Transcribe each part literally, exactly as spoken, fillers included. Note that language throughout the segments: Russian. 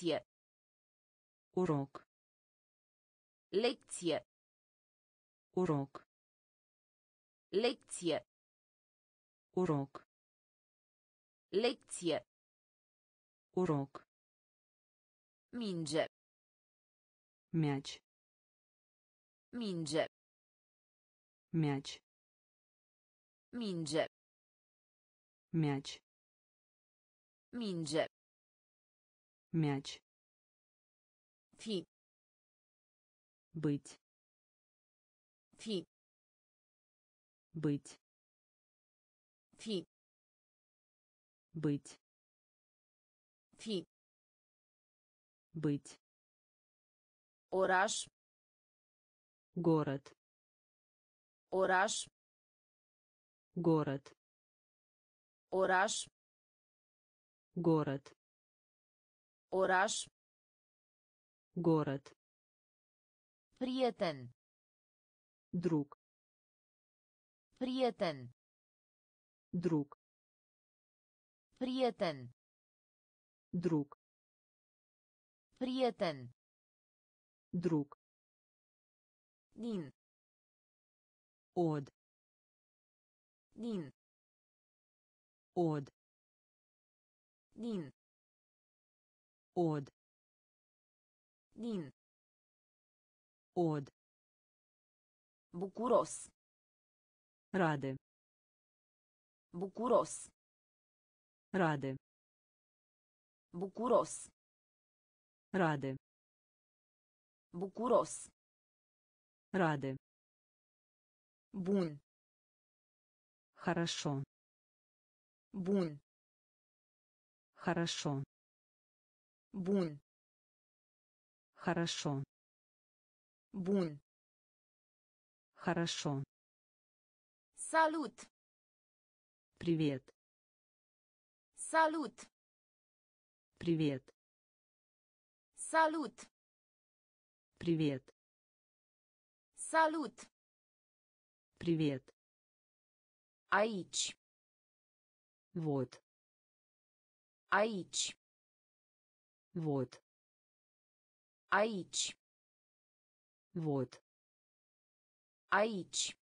Лекция. Урок. Лекция. Урок. Лекция. Урок. Лекция. Урок. Минже. Мяч. Минже. Мяч. Минже. Мяч. Минже. Мяч. Фи. Быть. Фи. Быть. Фи. Быть. Фи. Быть. Ораж. Город. Ораж. Город. Ораж. Город. Ораж. Город. Приятен. Друг. Приятен. Друг. Приятен. Друг. Приятен. Друг. Дин. Од. Дин. Од. Дин. Од. Дин. Од. Букурос. Рады. Букурос. Рады. Букурос. Рады. Букурос. Рады. Бун. Хорошо. Бун. Хорошо. Бун. Хорошо. Бун. Хорошо. Салют. Привет. Салют. Привет. Салют. Привет. Салют. Привет. Аич. Вот. Аич. Вот. Аич. Вот. Аич.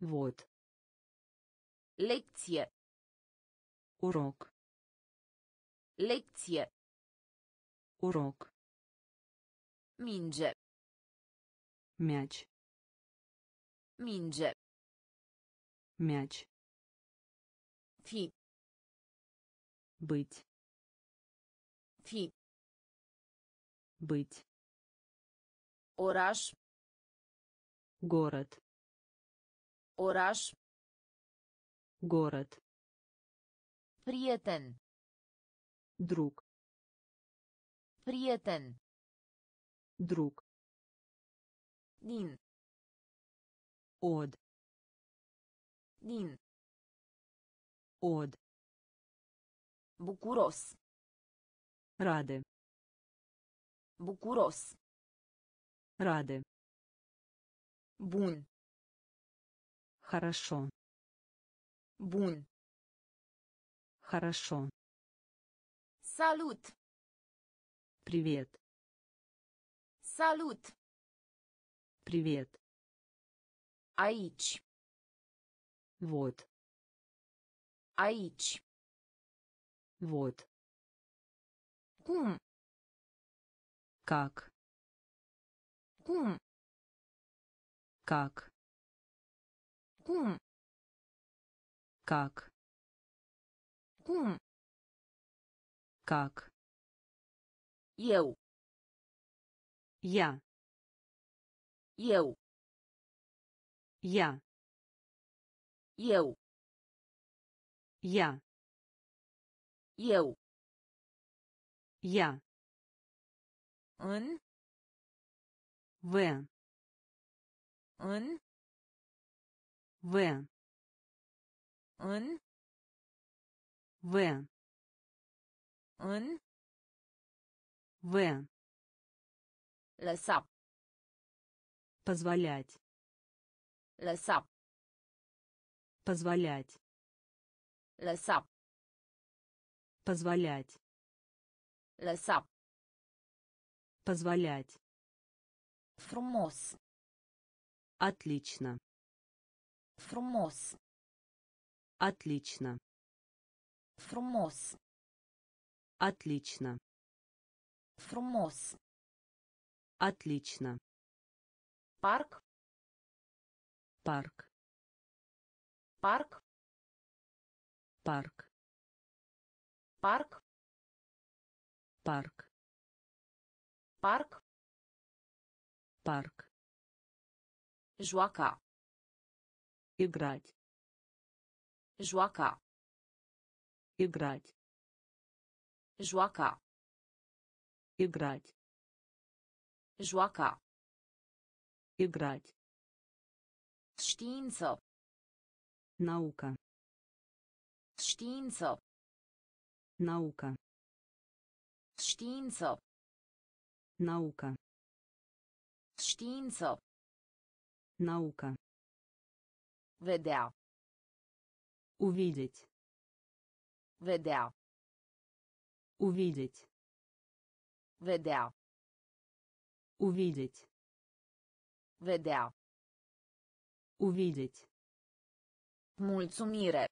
Вот. Лекция. Урок. Лекция. Урок. Минже. Мяч. Минже. Мяч. Фи. Быть. Фи. Быть. Ораж. Город. Ораж. Город. Приятен. Друг. Приятен. Друг. Дин. Од. Дин. Од. Букурос. Рады. Букурос. Рады. Бун. Хорошо. Бун. Хорошо. Салют. Привет. Салют. Привет. Аич. Вот. Аич. Вот. Кум. Как. Кум. Как. Кум. Как. Кум. Как. Ел. Я. Ел. Я. Ел. Я. Ел. Я. Н. В. Н. В. Н. В. Н. В. Леса. Позволять. Леса. Позволять. Леса. Позволять. Lăsa. Позволять. Frumos. Отлично. Frumos. Отлично. Frumos. Отлично. Frumos. Отлично. Парк. Парк. Парк. Парк. Парк. Парк. Парк. Парк. Жуака. Играть. Жуака. Играть. Жуака. Играть. Жуака. Играть. Штинцо. Наука. Штинцо. Наука. Штинцо. Наука. Штинцо. Наука. Ведеа. Увидеть. Ведеа. Увидеть. Ведеа. Увидеть. Ведеа. Увидеть. Мульцумире.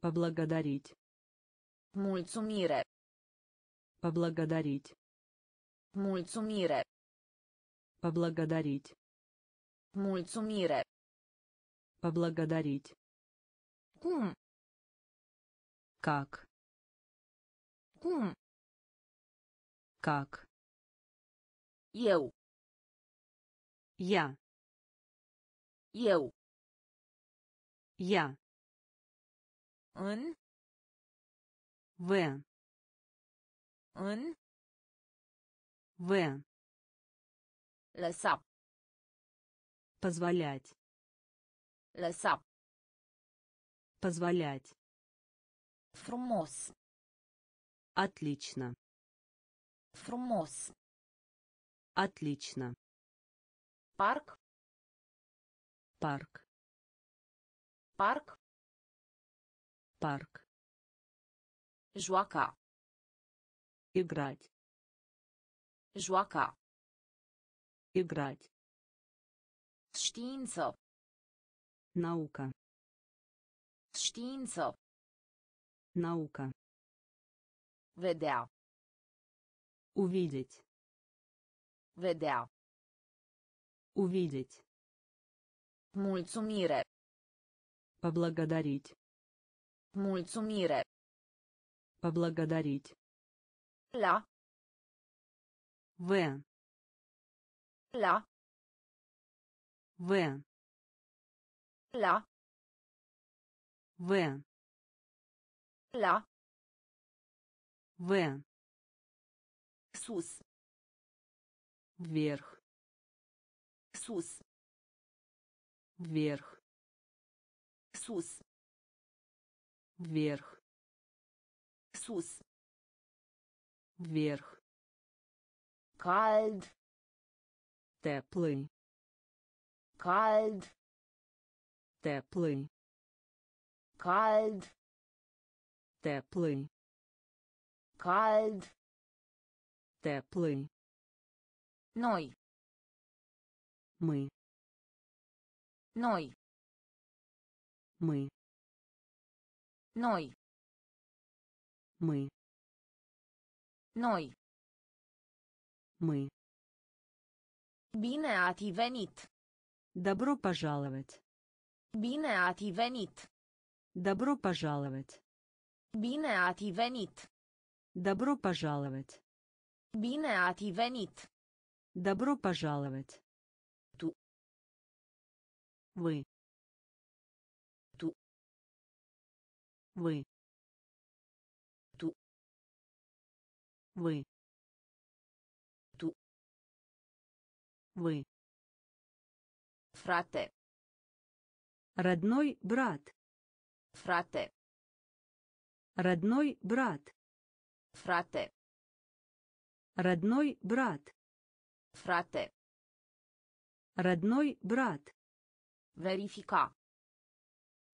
Поблагодарить. Мульцумире. Поблагодарить. Мульцумире. Поблагодарить. Мульцумире. Поблагодарить. Кум. Как. Кум. Как. Ел. Я. Ел. Я. Он. В. Он. В. Леса. Позволять. Леса. Позволять. Фрумос. Отлично. Фрумос. Отлично. Парк. Парк. Парк. Парк. Жуака. Играть. Жуака. Играть. Штинцо. Наука. Штинцо. Наука. Ведеа. Увидеть. Ведеа. Увидеть. Мульцумире. Поблагодарить. Мульцумире. Поблагодарить. Ла. В. Ла. В. Ла. В. Ла. В. Сус. Вверх. Сус. Вверх. Сус. Вверх. Сус. Вверх. Кальд. Теплый. Кальд. Теплый. Кальд. Теплый. Кальд. Теплый. Ной. Мы. Ной. Мы. Ной. Мы. Ной. Мы. Bine ați venit. Добро пожаловать. Bine ați venit. Добро пожаловать. Bine ați venit. Добро пожаловать. Bine ați venit. Добро пожаловать. Tu. Вы. Tu. Вы. Tu. Вы. Вы. Фрате. Родной брат. Фрате. Родной брат. Фрате. Родной брат. Фрате. Родной брат. Верифика.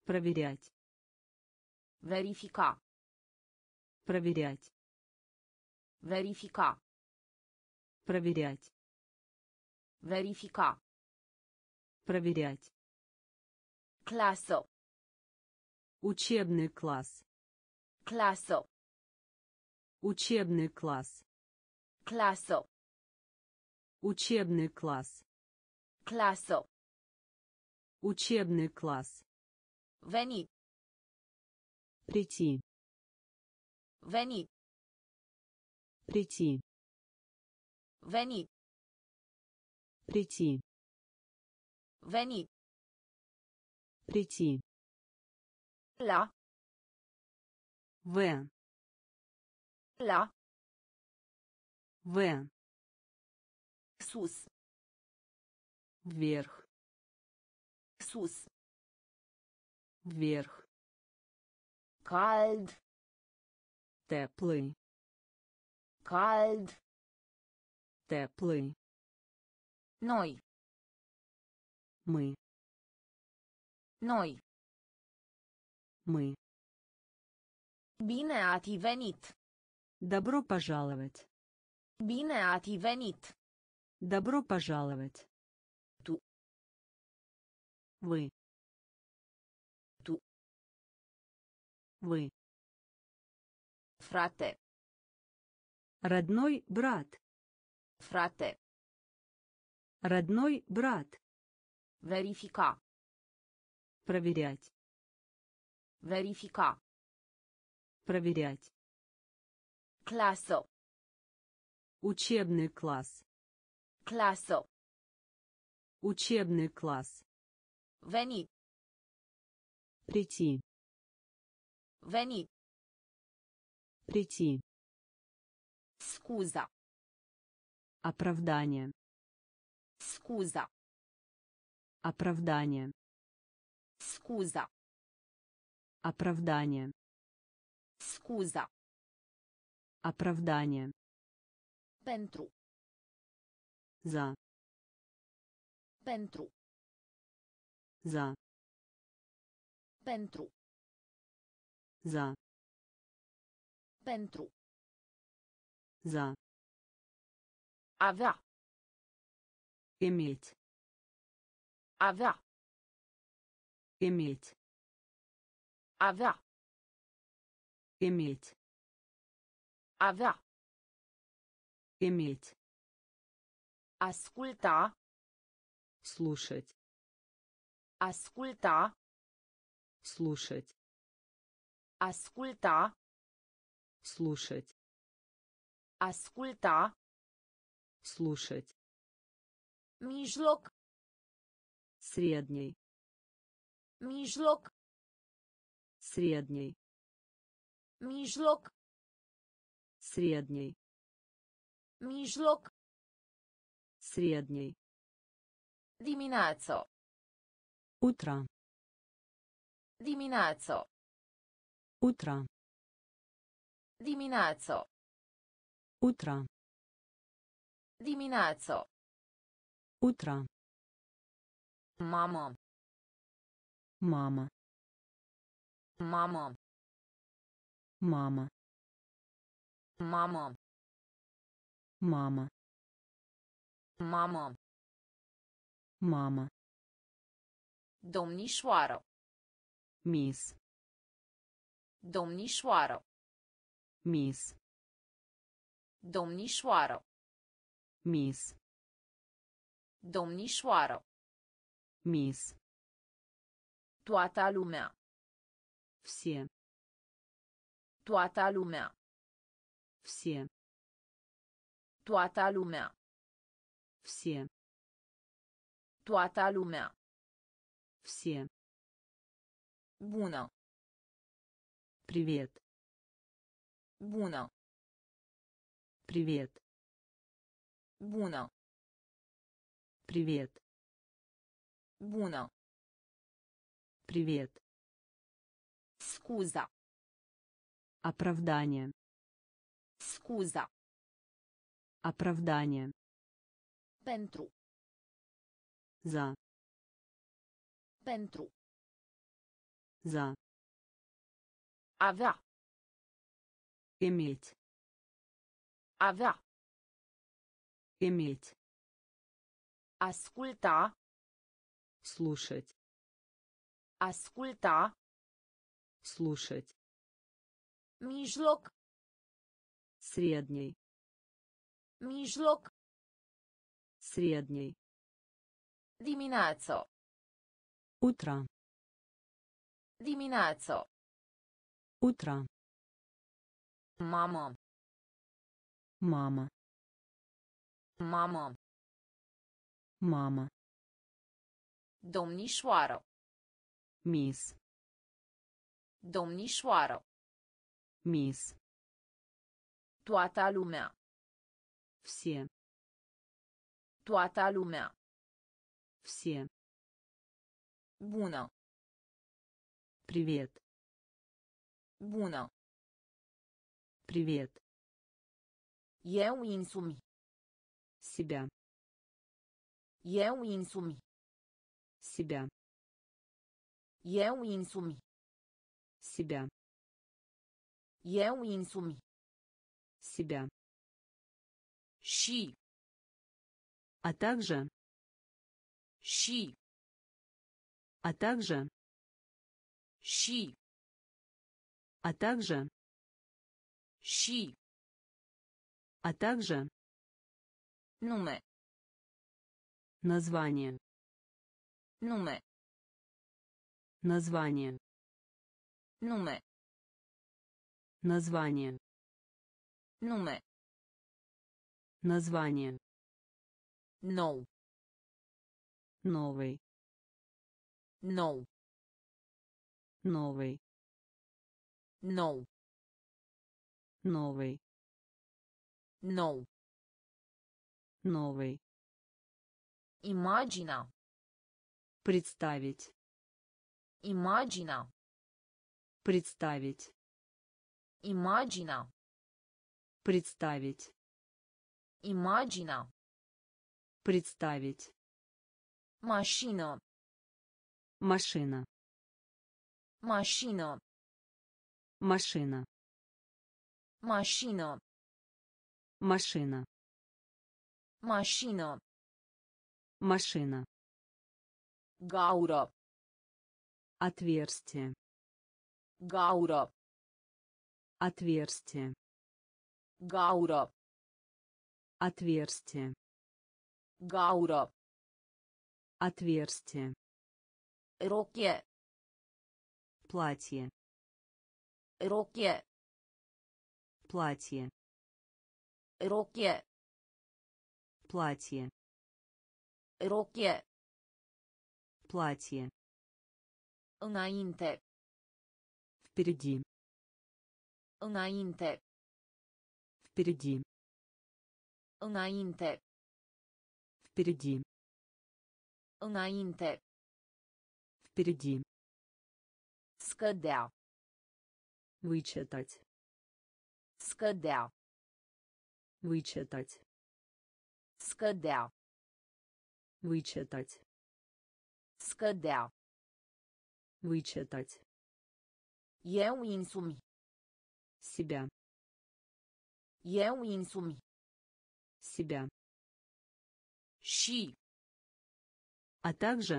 Проверять. Верифика. Проверять. Verifica. Проверять. Verifica. Проверять. Классо. Учебный класс. Классо. Учебный класс. Классо. Учебный класс. Классо. Учебный класс. Вени. Прийти. Вени. Прийти. Вени. Прийти. Вени. Прийти. Ла. В. Ла. В. Сус. Вверх. Сус. Вверх. Кальд. Теплый. Кальд. Теплый. Ной. Мы. Ной. Мы. Бине ати венит. Добро пожаловать. Бине ати венит. Добро пожаловать. Ту. Вы. Ту. Вы. Фрате. Родной брат. Фрате. Родной брат. Верифика. Проверять. Верифика. Проверять. Классо. Учебный класс. Классо. Учебный класс. Вени. Прийти. Вени. Прийти. Скуза. Оправдание. Скуза. Оправдание. Скуза. Оправдание. Скуза. Оправдание. Пентру. За. Пентру. За. Пентру. За. Пентру. За. Ава. Иметь. Ава. Иметь. Ава. Иметь. Ава. Иметь. Asculta. Слушать. Asculta. Слушать. Asculta. Слушать. Asculta. Слушать. Mijloc. Средний. Mijloc. Средний. Mijloc. Средний. Mijloc. Средний. Dimineață. Утро. Dimineață. Утро. Dimineață. Утро. Dimineață. Утро. Мама. Мама. Мама. Мама. Мама. Мама. Мама. Мама. Домнишваро. Мисс. Домнишваро. Мисс. Домнишваро. Мисс. Домнишваро. Мисс. Toată lumea. Все. Toată lumea. Все. Toată lumea. Все. Toată lumea. Все. Bună. Привет. Bună. Привет. Bună. Привет. Bună. Привет. Scuza. Оправдание. Scuza. Оправдание. Pentru. За. Pentru. За. Avea. Иметь. Avea. Иметь. Asculta. Слушать. Asculta. Слушать. Mijloc. Средний. Mijloc. Средний. Dimineață. Утро. Dimineață. Утро. Мама. Мама. Мама. Мама. Домнишвара. Мисс. Домнишвара. Мисс. Toată lumea. Все. Toată lumea. Все. Bună. Привет. Bună. Привет. Eu însumi. Себя. Eu însumi. Себя. Eu însumi. Себя. Eu însumi. Себя. Și. А также. Și. А также. Și. А также. Și. А также. Nume. Название. Nume. Название. Nume. Название. Nume. Название. Nou. Новый. Nou. Новый. Nou. Новый. Nou. Новый. Imagina. Представить. Imagina. Представить. Imagina. Представить. Imagina. Представить. Машина. Машина. Машина. Машина. Машина. Машина. Машина. Машина. Гаура. Отверстие. Гаура. Отверстие. Гаура. Отверстие. Гаура. Отверстие. Роке. Платье. Роке. Платье. Роке. Платье. Роке. Платье. Înainte. Впереди. Înainte. Впереди. Înainte. Впереди. Înainte. Впереди. Scădea. Вычитать. Scădea. Вычитать. Scădea. Вычитать. Scădea. Вычитать. Eu însumi. Себя. Eu însumi. Себя. Și. А также.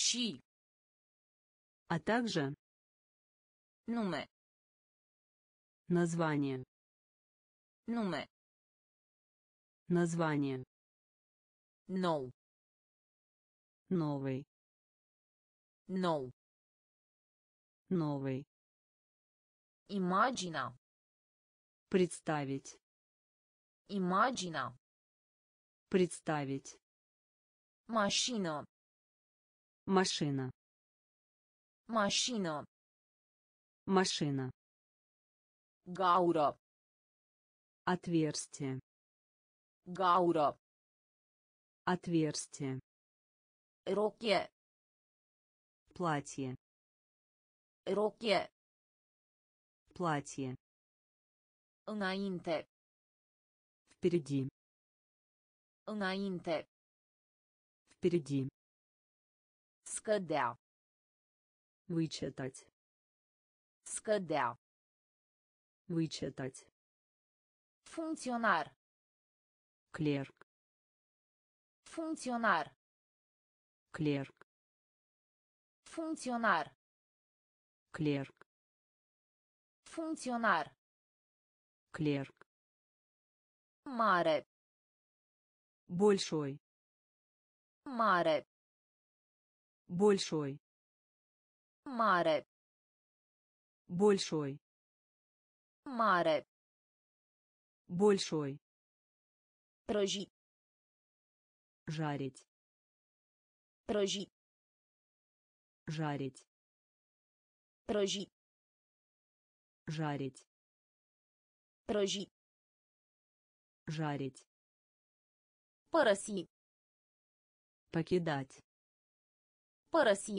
Și. А также. Nume. Название. Nume. Название. Nou. Новый. Nou. Новый. Imagina. Представить. Imagina. Представить. Машина. Машина. Машина. Машина. Гаура. Отверстие. Гаура. Отверстие. Роке. Платье. Роке. Платье. Înainte. Впереди. Înainte. Впереди. Scădea. Вычитать. Scădea. Вычитать. Funcționar. Clerc. Funcționar. Clerc. Funcționar. Clerc. Funcționar. Clerc. Mare. Большой. Mare. Большой. Mare. Большой. Mare. Большой. Прожи. Жарить. Прожи. Жарить. Прожи. Жарить. Прожи. Жарить. Пороси. Покидать. Пороси.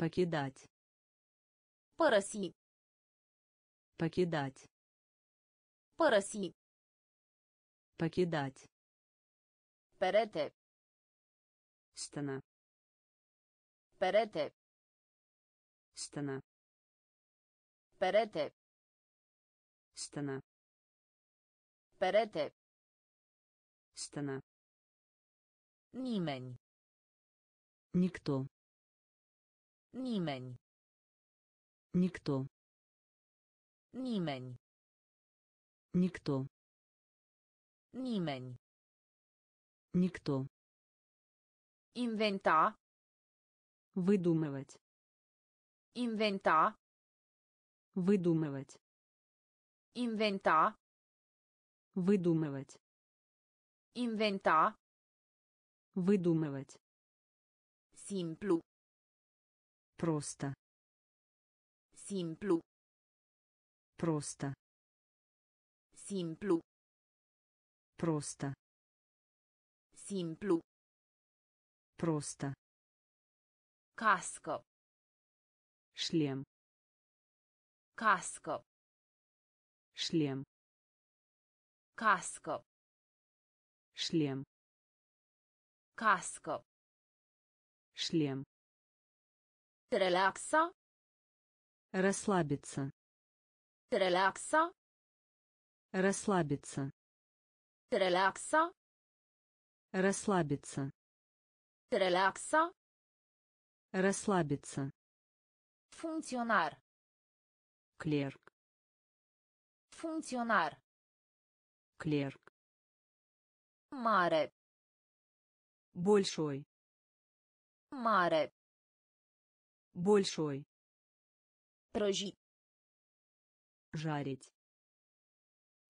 Покидать. Пороси. Покидать. Пороси. Покидать. Перете. Стена. Перете. Стена. Перете. Стена. Перете. Стена. Нимень. Никто. Нимень. Никто. Нимень. Никто. Nimeni. Никто. Инвента. Выдумывать. Инвента. Выдумывать. Инвента. Выдумывать. Инвента. Выдумывать. Simplu. Просто. Simplu. Просто. Simplu. Просто. Simplu. Просто. Cască. Шлем. Cască. Шлем. Cască. Шлем. Cască. Шлем. Relaxa. Расслабиться. Relaxa. Расслабиться. Релакса. Расслабиться. Релакса. Расслабиться. Функционар. Клерк. Функционар. Клерк. Маре. Большой. Маре. Большой. Прожи. Жарить.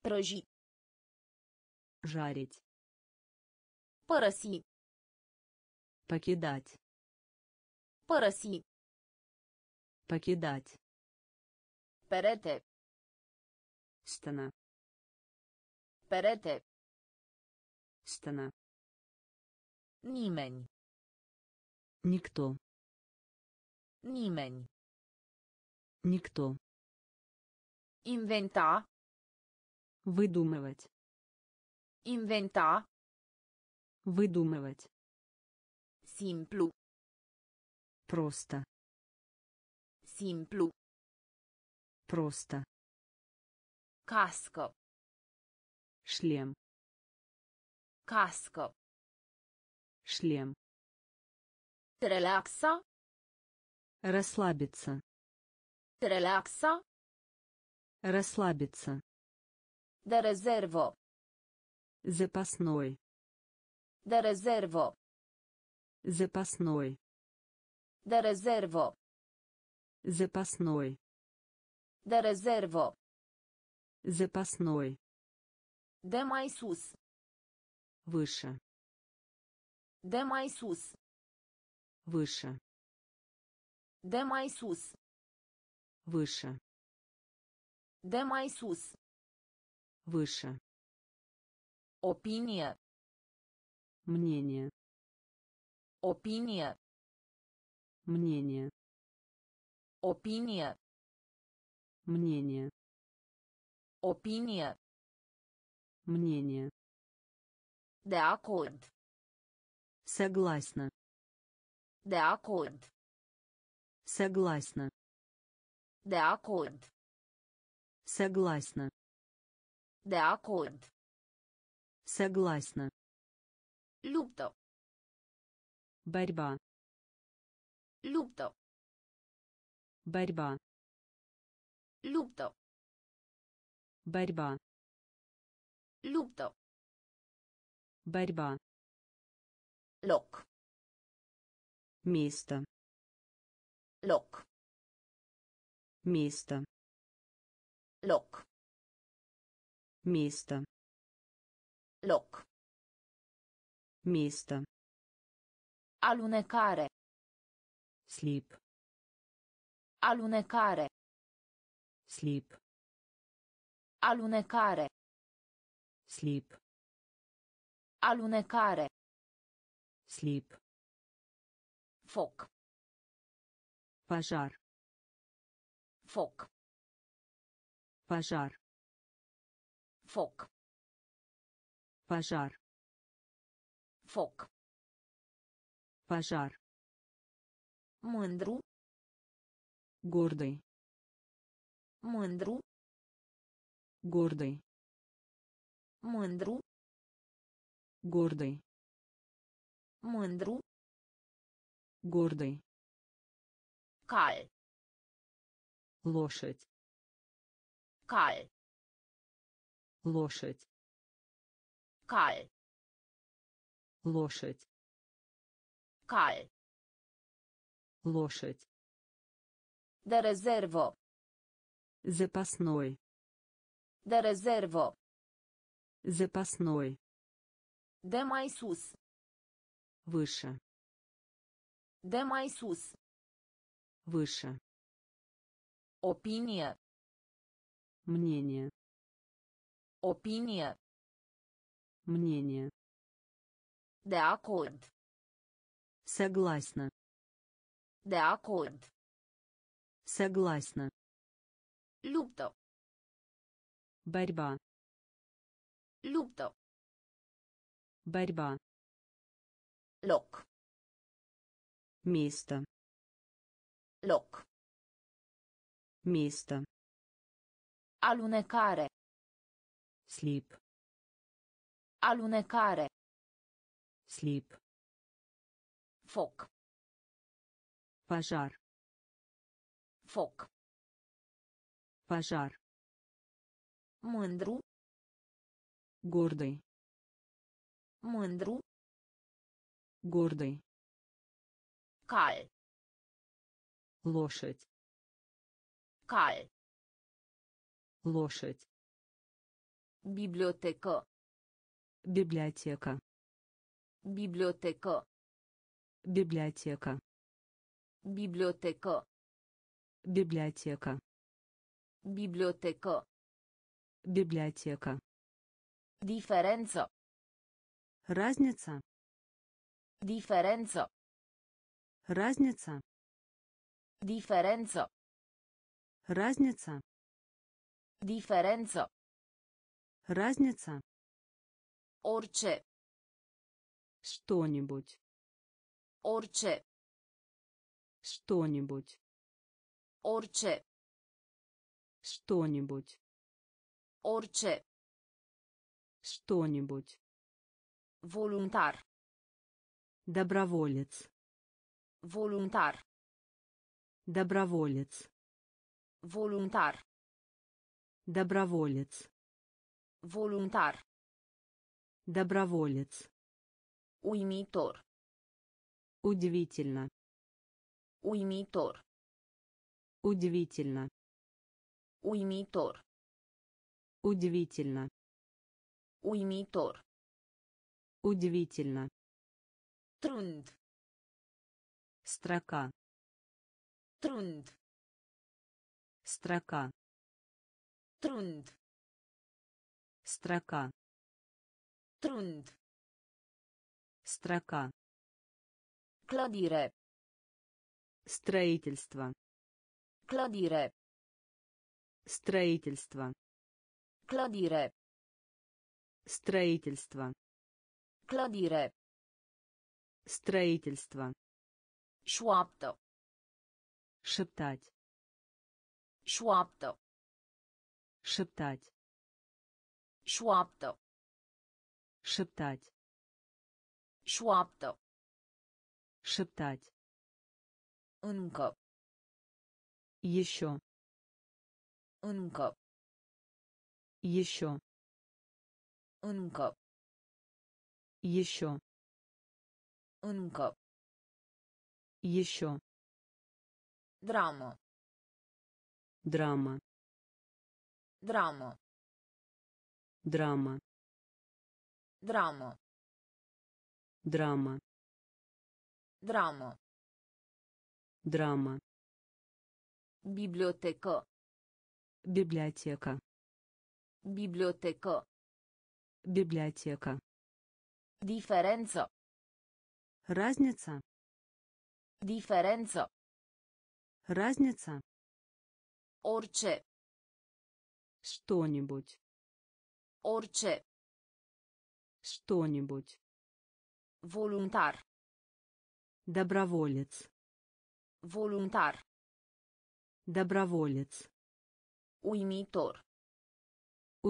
Прожи. Жарить. Пороси. Покидать. Пороси. Покидать. Перете. Стена. Перете. Стена. Нимень. Никто. Нимень. Никто. Инвента. Выдумывать. Инвента. Выдумывать. Simplu. Просто. Simplu. Просто. Cască. Шлем. Cască. Шлем. Релакса. Расслабиться. Релакса. Расслабиться. De rezervă. Запасной. De rezervă. Запасной. De rezervă. Запасной. De rezervă. Запасной. De mai sus. Выше. De mai sus. Выше. De mai sus. Выше. De mai sus. Выше. Опиния. Мнение. Опиния. Мнение. Опиния. Мнение. Опиния. Мнение. De acord. Согласна. De acord. Согласна. De acord. Согласна. De De acord. Согласна. Luptă. Борьба. Luptă. Борьба. Luptă. Борьба. Luptă. Борьба. Loc. Место. Loc. Место. Loc. Место. Loc. Место. Alunecare. Slip. Alunecare. Slip. Alunecare. Slip. Alunecare. Slip. Foc. Pajar. Foc. Pajar. Foc. Пожар. Foc. Пожар. Mândru. Гордый. Mândru. Гордый. Mândru. Гордый. Mândru. Гордый. Cal. Лошадь. Cal. Лошадь. Каль. Лошадь. Каль. Лошадь. De rezervă. Запасной. De rezervă. Запасной. De mai sus. Выше. De mai sus. Выше. Opinie. Мнение. Opinie. Мнение. De acord. Согласна. De acord. Согласна. Luptă. Борьба. Luptă. Борьба. Loc. Место. Loc. Место. Alunecare. Slip. Alunecare. Slip. Foc. Pajar. Foc. Pajar. Mândru. Гордый. Mândru. Гордый. Cal. Лошадь. Cal. Лошадь. Библиотека. Библиотека. Библиотека. Библиотека. Библиотека. Библиотека. Библиотека. Библиотека. Диференца. Разница. Диференца. Разница. Диференца. Разница. Диференца. Разница. Орче. Что-нибудь. Орче. Что-нибудь. Орче. Что-нибудь. Орче. Что-нибудь. Волонтар. Доброволец. Волонтар. Доброволец. Волонтар. Доброволец. Волонтар. Доброволец. Уймитор. Удивительно. Уймитор. Удивительно. Уймитор. Удивительно. Уймитор. Удивительно. Трунд. Строка. Трунд. Строка. Трунд. Строка. Трунд. Строка. Clădire. Строительство. Clădire. Строительство. Clădire. Строительство. Clădire. Строительство. Șoaptă. Шептать. Șoaptă. Шептать. Șoaptă. Шептать. Șoaptă. Шептать. Încă. Еще. Încă. Еще. Încă. Еще. Încă. Еще. Драма. Драма. Драма. Драма. Драма. Драма. Драма. Драма. Библиотека. Библиотека. Библиотека. Библиотека. Диференца. Разница. Диференца. Разница. Орче. Что-нибудь. Орче. Что-нибудь. Волонтар. Доброволец. Волонтар. Доброволец. Уймитор.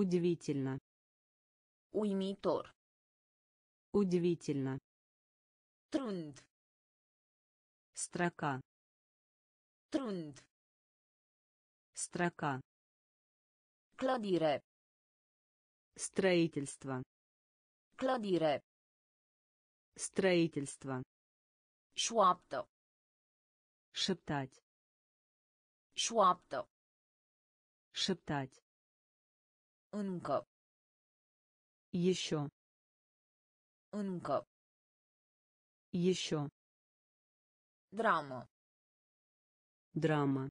Удивительно. Уймитор. Удивительно. Трунд. Строка. Трунд. Строка. Clădire. Строительство. Clădire. Строительство. Șoaptă. Шептать. Șoaptă. Шептать. Încă. Еще. Încă. Еще. Драма. Драма.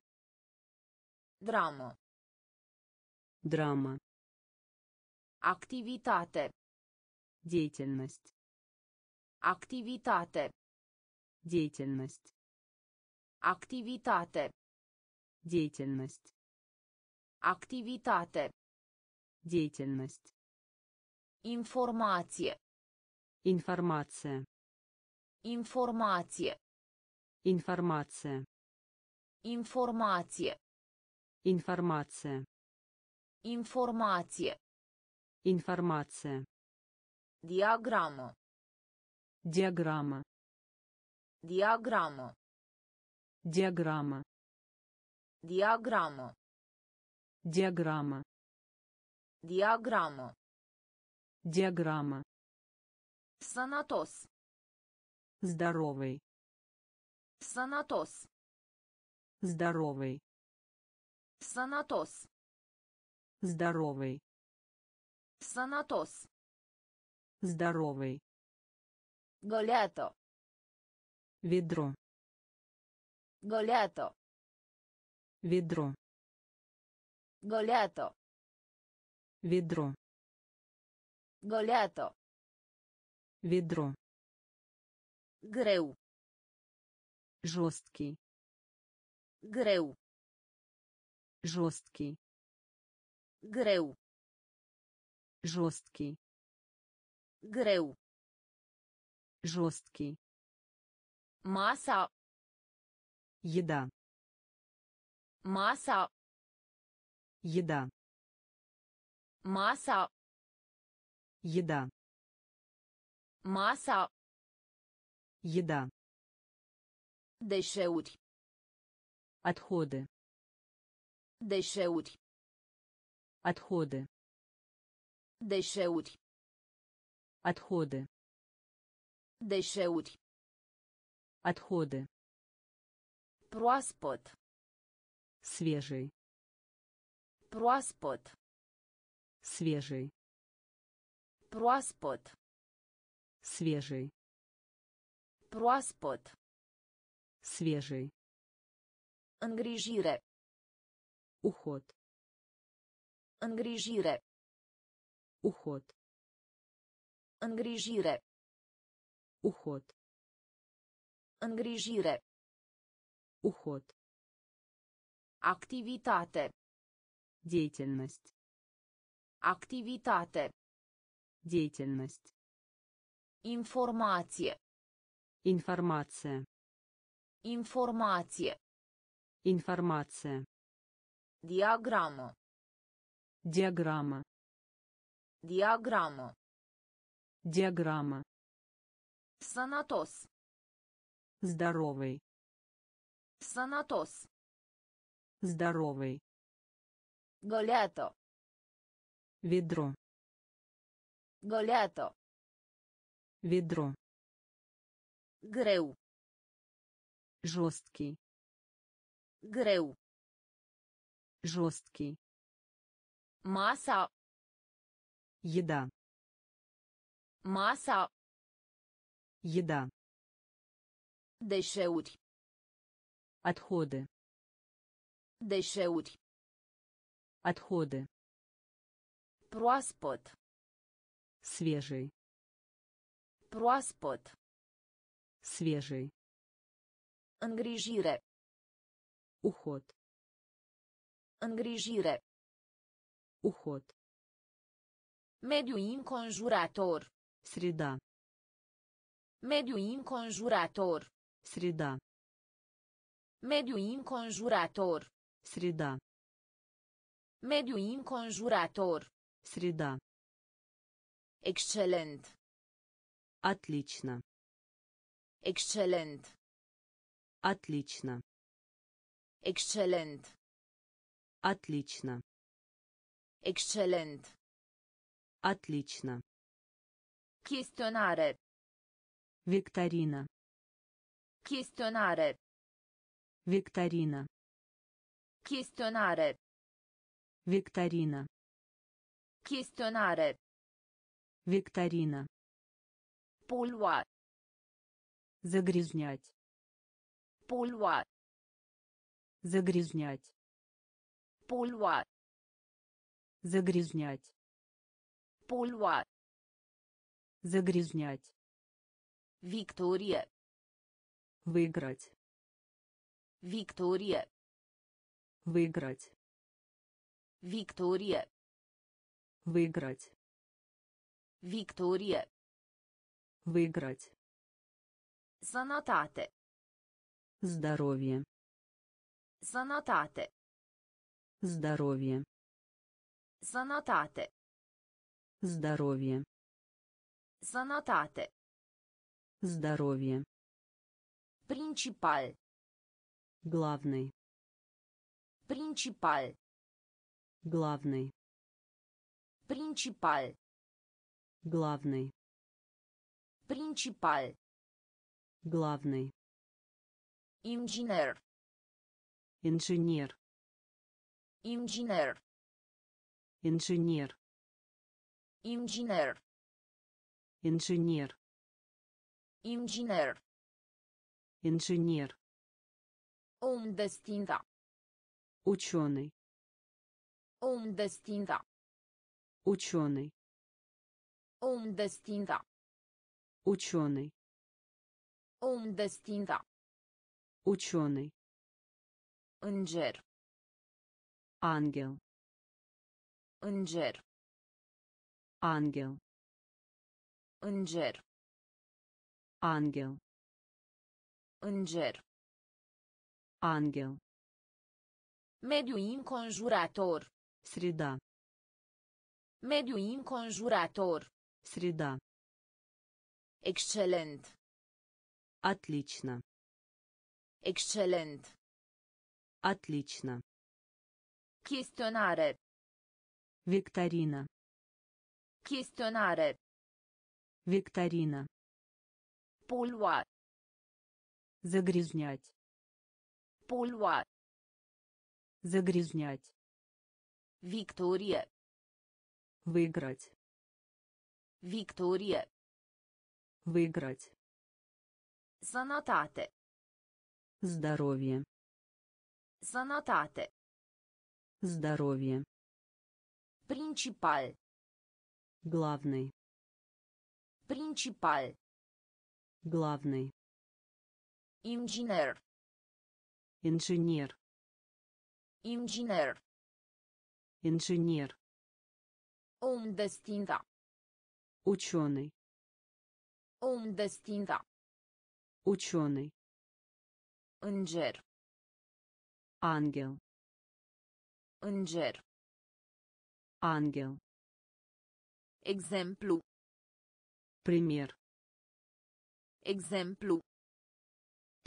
Драма. Драма. Активитате. Деятельность. Активитате. Деятельность. Активитате. Деятельность. Активитате. Деятельность. Информация. Информация. Информация. Информация. Информация. Информация. Информация. Информация. Диаграмма. Диаграмма. Диаграмма. Диаграмма. Диаграмма. Диаграмма. Диаграмма. Диаграмма. Санатос. Здоровый. Санатос. Здоровый. Санатос. Здоровый. Санатос. Здоровый. Голято. Ведро. Голято. Ведро. Голято. Ведро. Голято. Ведро. Грeu. Жесткий. Грeu. Жесткий. Грeu. Жесткий. Грeu. Жесткий. Масса. Еда. Масса. Еда. Масса. Еда. Масса. Еда. Дешеури. Отходы. Дешеури. Отходы. Дешеури. Отходы. Дешеури. Отходы. Проаспот. Свежий. Проаспот. Свежий. Проаспот. Свежий. Проаспот. Свежий. Îngrijire. Уход. Îngrijire. Уход. Îngrijire. Уход. Îngrijire. Уход. Активитате. Деятельность. Активитате. Деятельность. Информация. Информация. Информация. Информация. Диаграмма. Диаграмма. Диаграмма. Диаграмма. Санатос. Здоровый. Санатос. Здоровый. Голято. Ведро. Голято. Ведро. Грeu. Жесткий. Грeu. Жесткий. Масса. Еда. Масса. Еда. Deșeuri. Отходы. Deșeuri. Отходы. Проаспот. Свежий. Проаспот. Свежий. Îngrijire. Уход. Îngrijire. Уход. Mediu înconjurător. Среда. Mediu înconjurător. Среда. Mediu înconjurător. Среда. Mediu înconjurător. Среда. Excelent. Отлично. Excelent. Отлично. Excelent. Отлично. Excelent. Отлично. Chestionare. Викторина. Chestionare. Викторина. Chestionare. Викторина. Chestionare. Викторина. Polua. Загрязнять. Polua. Загрязнять. Polua. Загрязнять. Полуа. Загрязнять. Виктория. Выиграть. Виктория. Выиграть. Виктория. Выиграть. Виктория. Выиграть. Санатате. Здоровье. Санатате. Здоровье. Санатате. Здоровье. Санатате. Здоровье. Принципаль. Главный. Принципаль. Главный. Принципаль. Главный. Принципаль. Главный. Инженер. Инженер. Инженер. Инженер. Инженер. Инженер. Инженер. Инженер. Ом дестинда. Ученый. Ом дестинда. Ученый. Ом дестинда. Ученый. Ом дестинда. Ученый. Înger. Ангел. Înger. Ангел. Înger. Ангел. Înger. Ангел. Mediu înconjurător. Среда. Mediu înconjurător. Среда. Excelent. Отлично. Excelent. Отлично. Chestionare. Викторина. Chestionare. Викторина. Полуа. Загрязнять. Полуа. Загрязнять. Виктория. Выиграть. Виктория. Выиграть. Санатате. Здоровье. Санатате. Здоровье. Принципаль. Главный. Принципаль. Главный. Инженер. Инженер. Инженер. Инженер. Ом дестинда. Ученый. Ом дестинда. Ученый. Înger. Ангел. Înger. Ангел. Exemplu. Пример. Exemplu.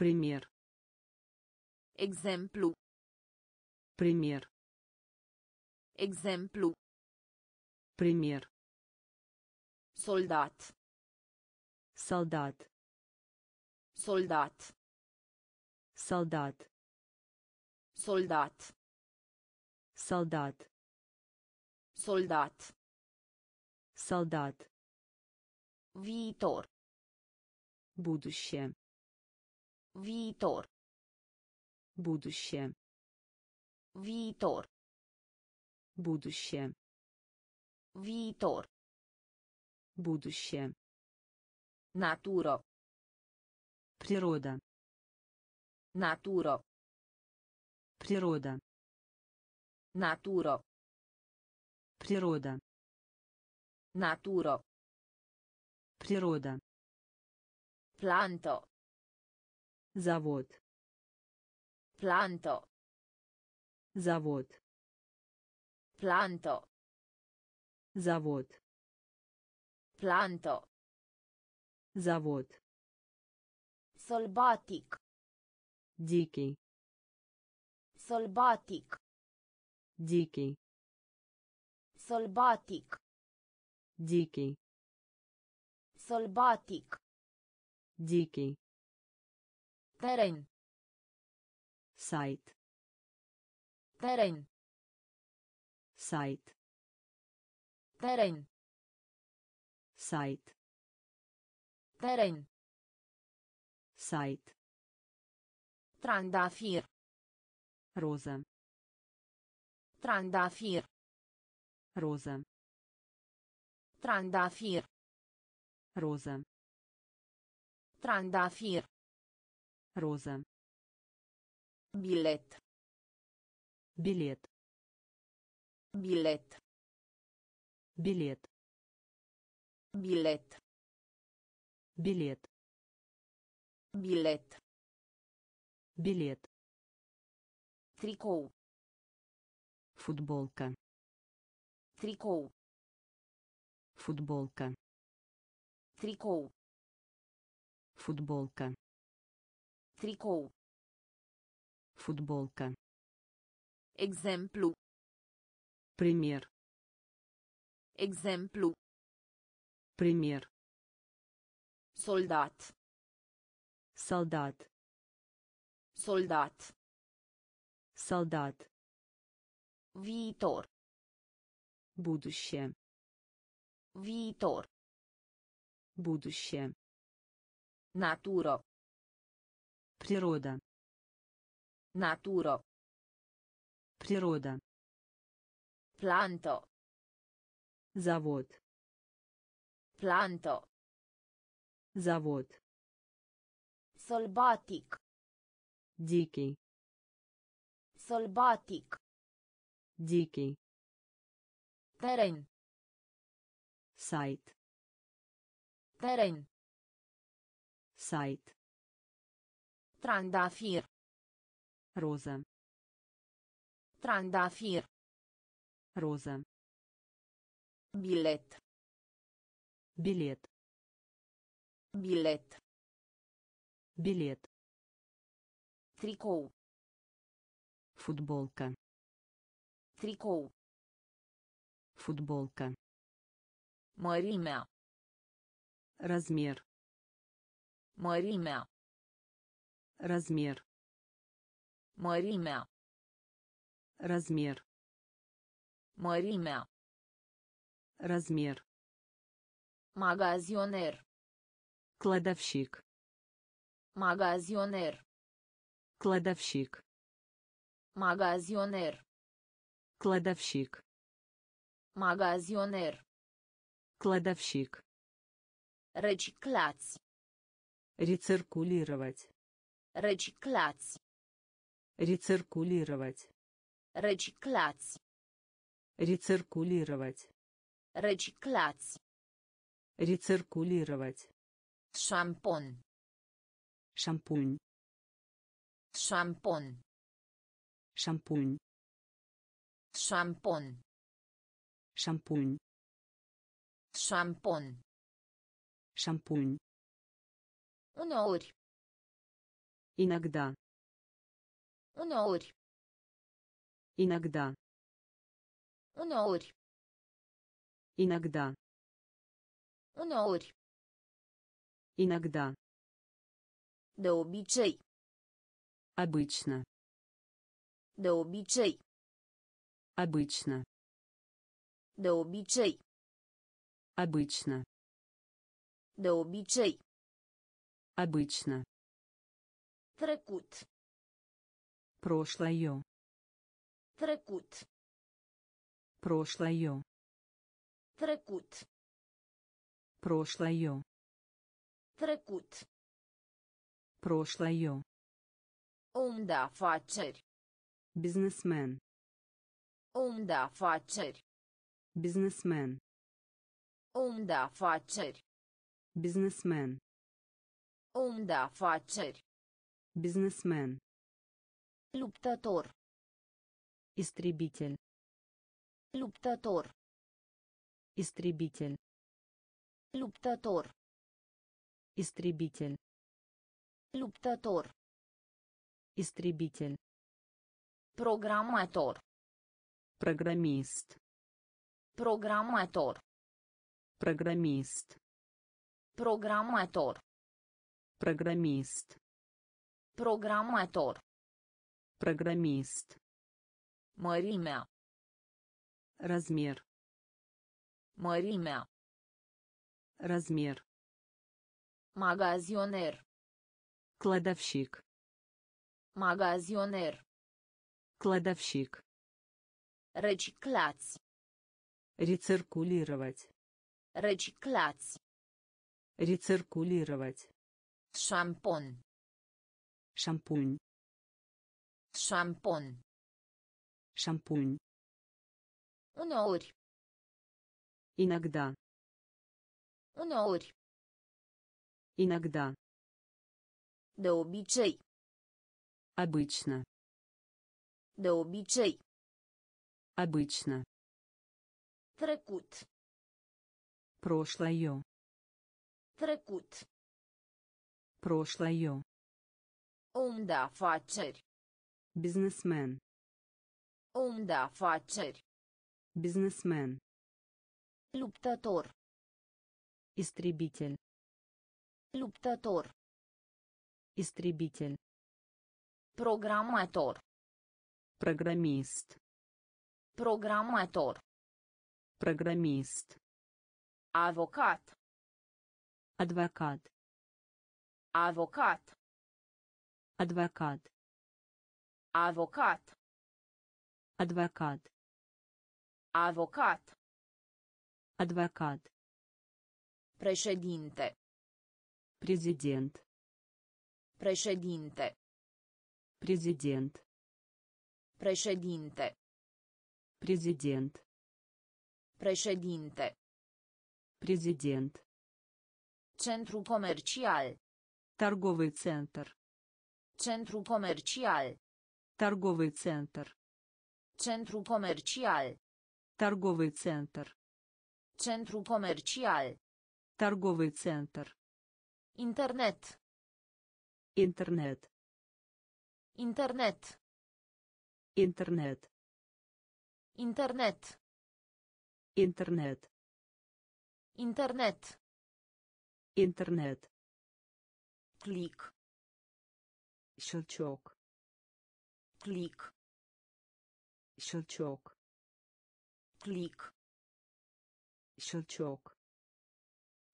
Пример. Exemplu. Пример. Exemplu. Пример. Солдат. Солдат. Солдат. Солдат. Солдат. Солдат. Солдат. Солдат. Viitor. Будущее. Viitor. Будущее. Viitor. Будущее. Viitor. Будущее. Натура. Природа. Натура. Природа. Натура. Природа. Натура. Природа. Планто. Завод. Планто. Завод. Планто. Завод. Planto. Завод. Sălbatic. Дикий. Sălbatic. Дикий. Sălbatic. Дикий. Sălbatic. Дикий. Teren. Сайт. Teren. Сайт. Teren. Сайт. Терен. Сайт. Трандафир. Роза. Трандафир. Роза. Трандафир. Роза. Трандафир. Роза. Билет. Билет. Билет. Билет. Билет. Билет. Билет. Билет. Трико. Футболка. Трико. Футболка. Трико. Футболка. Трико. Футболка. Exemplu. Пример. Exemplu. Пример. Солдат. Солдат. Солдат. Солдат. Viitor. Будущее. Viitor. Будущее. Натура. Природа. Натура. Природа. Планто. Завод. Planto. Завод. Sălbatic. Дикий. Sălbatic. Дикий. Teren. Сайт. Teren. Сайт. Трандafir. Роза. Трандafir. Роза. Билет. Билет. Билет. Билет. Трико. Футболка. Трико. Футболка. Mărimea. Размер. Mărimea. Размер. Mărimea. Размер. Mărimea. Размер. Магазионер. Кладовщик. Магазионер. Кладовщик. Магазионер. Кладовщик. Магазионер. Кладовщик. Рециклац. Рециркулировать. Рециклац. Рециркулировать. Рециклац. Рециркулировать. Рециклац. Рециркулировать. Шампунь. Шампунь. Шампунь. Шампунь. Шампунь. Шампунь. Шампунь. Шампунь. Uneori. Иногда. Uneori. Иногда. Uneori. Иногда. Uneori. Иногда. De obicei. Обычно. De obicei. Обычно. De obicei. Обычно. De obicei. Обычно. Trecut. Прошлое. Trecut. Прошлое. Trecut. Прошлое. Trecut. Прошлое. Om de afaceri. Бизнесмен. Om de afaceri. Бизнесмен. Om de afaceri. Бизнесмен. Om de afaceri. Бизнесмен. Luptător. Истребитель. Luptător. Истребитель. Luptător. Истребитель. Luptător. Истребитель. Программатор. Программист. Программатор. Программист. Программатор. Программист. Программатор. Программист. Mărimea. Размер. Mărimea. Размер. Магазионер. Кладовщик. Магазионер. Кладовщик. Рециклац. Рециркулировать. Рециклац. Рециркулировать. Шампунь. Шампунь. Шампунь. Шампунь. Uneori. Иногда. Uneori. Иногда. De obicei. Обычно. De obicei. Обычно. Trecut. Прошлое. Trecut. Прошлое. Om de afaceri. Бизнесмен. Om de afaceri. Бизнесмен. Luptător. Истребитель. Luptător. Истребитель. Программатор. Программист. Программатор. Программист. Адвокат. Адвокат. Адвокат. Адвокат. Адвокат. Адвокат. Адвокат. Адвокат. Președinte. Президент. Președinte. Президент. Președinte. Президент. Președinte. Президент. Centru comercial. Торговый центр. Centru comercial. Торговый центр. Centru comercial. Торговый центр. Centru comercial. Торговый центр. Интернет. Интернет. Интернет. Интернет. Интернет. Интернет. Интернет. Интернет. Клик. Щелчок. Клик. Щелчок. Клик. Щелчок.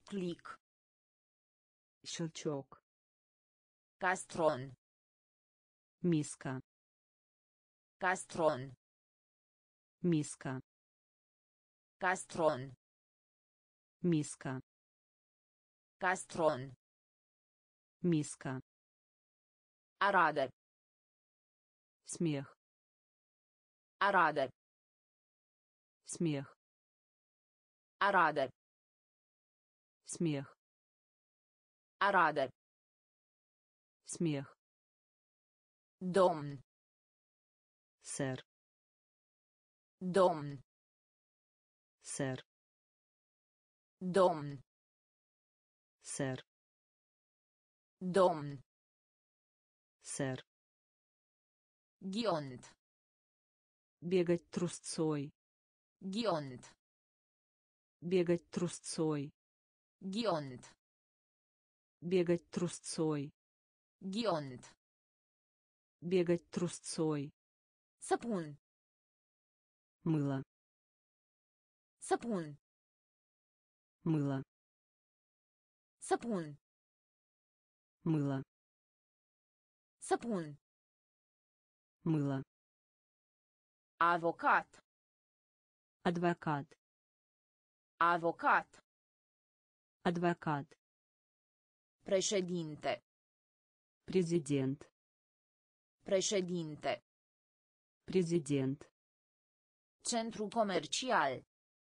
Клик. Щелчок. Кастрон. Миска. Кастрон. Миска. Кастрон. Миска. Кастрон. Миска. Арада. Смех. Арада. Смех. Арада. Смех. Арада. Смех. Дом. Сэр. Дом. Сэр. Domn. Sir. Domn. Сэр. Гионт. Бегать трусцой. Гионт. Бегать трусцой. Гионт. Бегать трусцой. Гионт. Бегать трусцой. Сапун. Мыло. Сапун. Мыло. Сапун. Мыло. Сапун. Мыло. Адвокат. Адвокат. Адвокат. Адвокат. Președinte. Президент. Președinte. Президент. Centru comercial.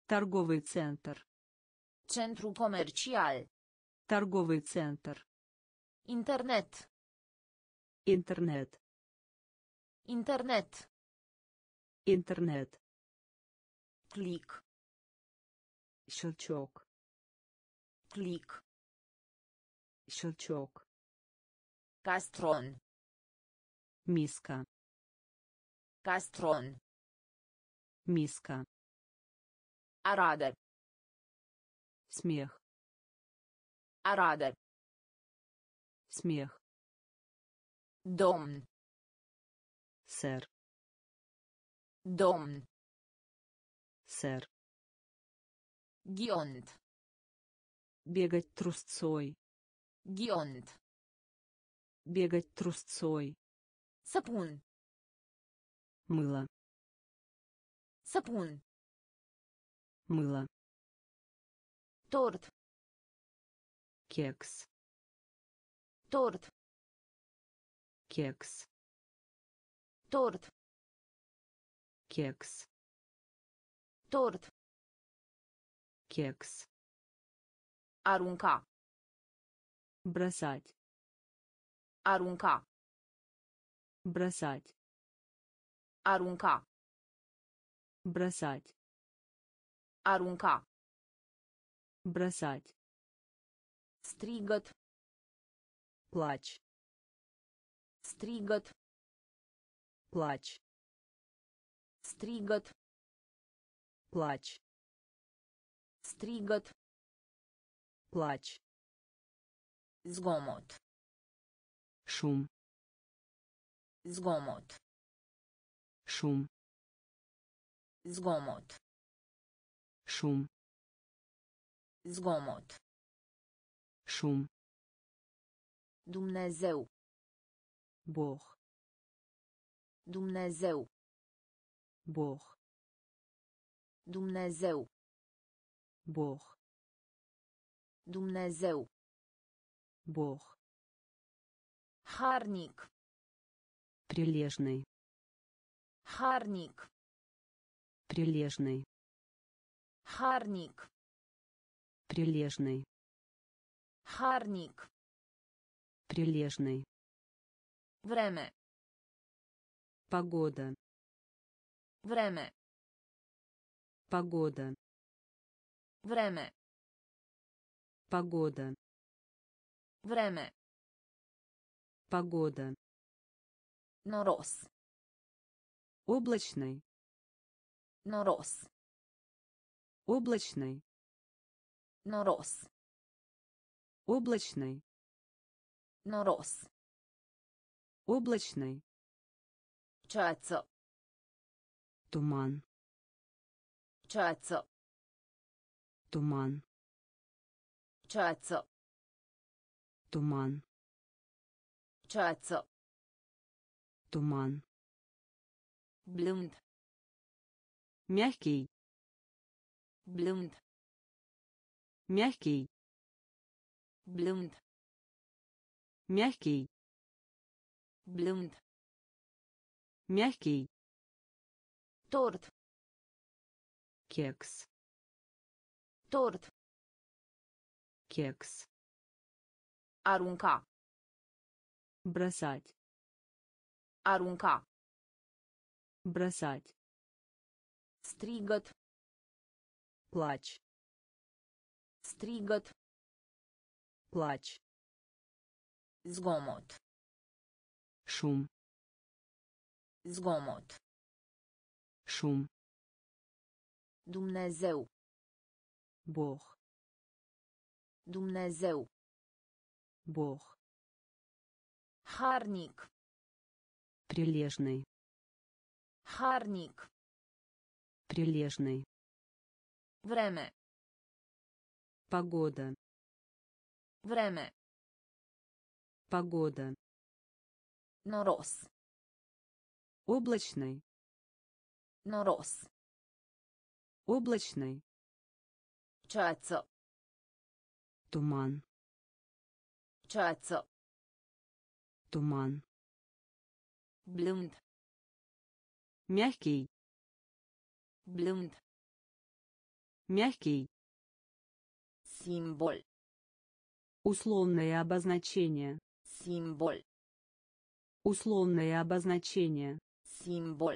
Торговый центр. Centru comercial. Торговый центр. Интернет. Интернет. Интернет. Интернет. Клик. Щелчок. Клик. Щелчок. Кастрон. Миска. Кастрон. Миска. Арада. Смех. Арада. Смех. Домн. Сэр. Домн. Сэр. Гионт. Бегать трусцой. Гионт. Бегать трусцой. Сапун. Мыло. Сапун. Мыло. Торт. Кекс. Торт. Кекс. Торт. Кекс. Торт. Кекс. Арунка. Бросать. Арунка. Бросать. Арунка. Бросать. Арунка. Бросать. Стригот. Плач. Стригот. Плач. Стригот. Плач. Стригот. Плач. Згомот. Шум. Згомот. Шум. Згомот. Шум. Згомот. Шум. Dumnezeu. Бог. Dumnezeu. Бог. Dumnezeu. Бог. Dumnezeu. Бог. Харник. Прилежный. Харник. Прилежный. Харник. Прилежный. Харник. Прилежный. Время. Погода. Время. Погода. Время. Погода. Время. Погода. Норос. Облачный. Норос. Облачный. Норос. Облачный. Норос. Облачный. Чацо. Туман. Чацо. Туман. Чацо. Туман. Чацо. Туман. Блюнд. Мягкий. Блюнд. Мягкий. Блюнд. Мягкий. Блюнд. Мягкий. Торт. Кекс. Торт. Кекс. Арунка. Бросать. Арунка. Бросать. Стригот. Плач. Стригот. Плач. Згомот. Шум. Zgomot. Шум. Dumnezeu. Бог. Dumnezeu. Бог. Харник. Прилежный. Харник. Прилежный. Время. Погода. Время. Погода. Норос. Облачный. Норос. Облачный. Чацо. Туман. Чацо. Туман. Блюнд. Мягкий. Блюнд. Мягкий. Символ. Условное обозначение. Символ. Условное обозначение. Символ.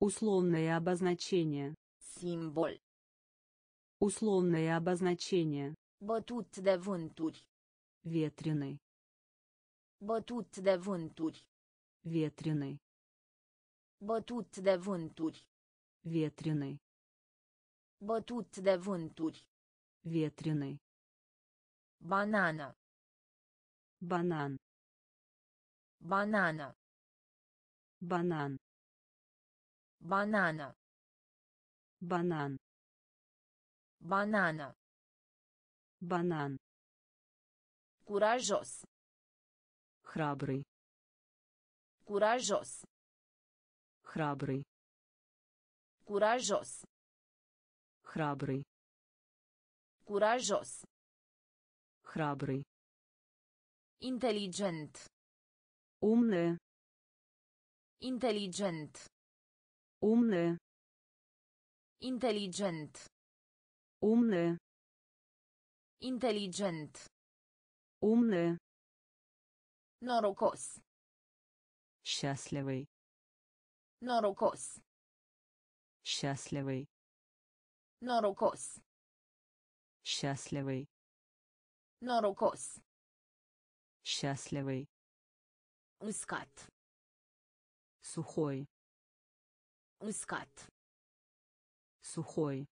Условное обозначение. Символ. Условное обозначение. Bătut de vânturi. Ветреный. Bătut de vânturi. Ветреный. Bătut de vânturi. Ветреный. Bătut de vânturi. Ветреный. Банана. Банан. Банана. Банан. Банана. Банан. Банана. Банан. Куражос. Храбрый. Куражос. Храбрый. Куражос. Храбрый. Куражос. Храбрый. Интеллигент. Умная. Интеллигент. Умная. Интеллигент. Умная. Интеллигент. Умная. Норокос. Счастливый. Норокос. Счастливый. Норокос. Счастливый. Норокос. Счастливый. Ускат. Сухой. Ускат. Сухой.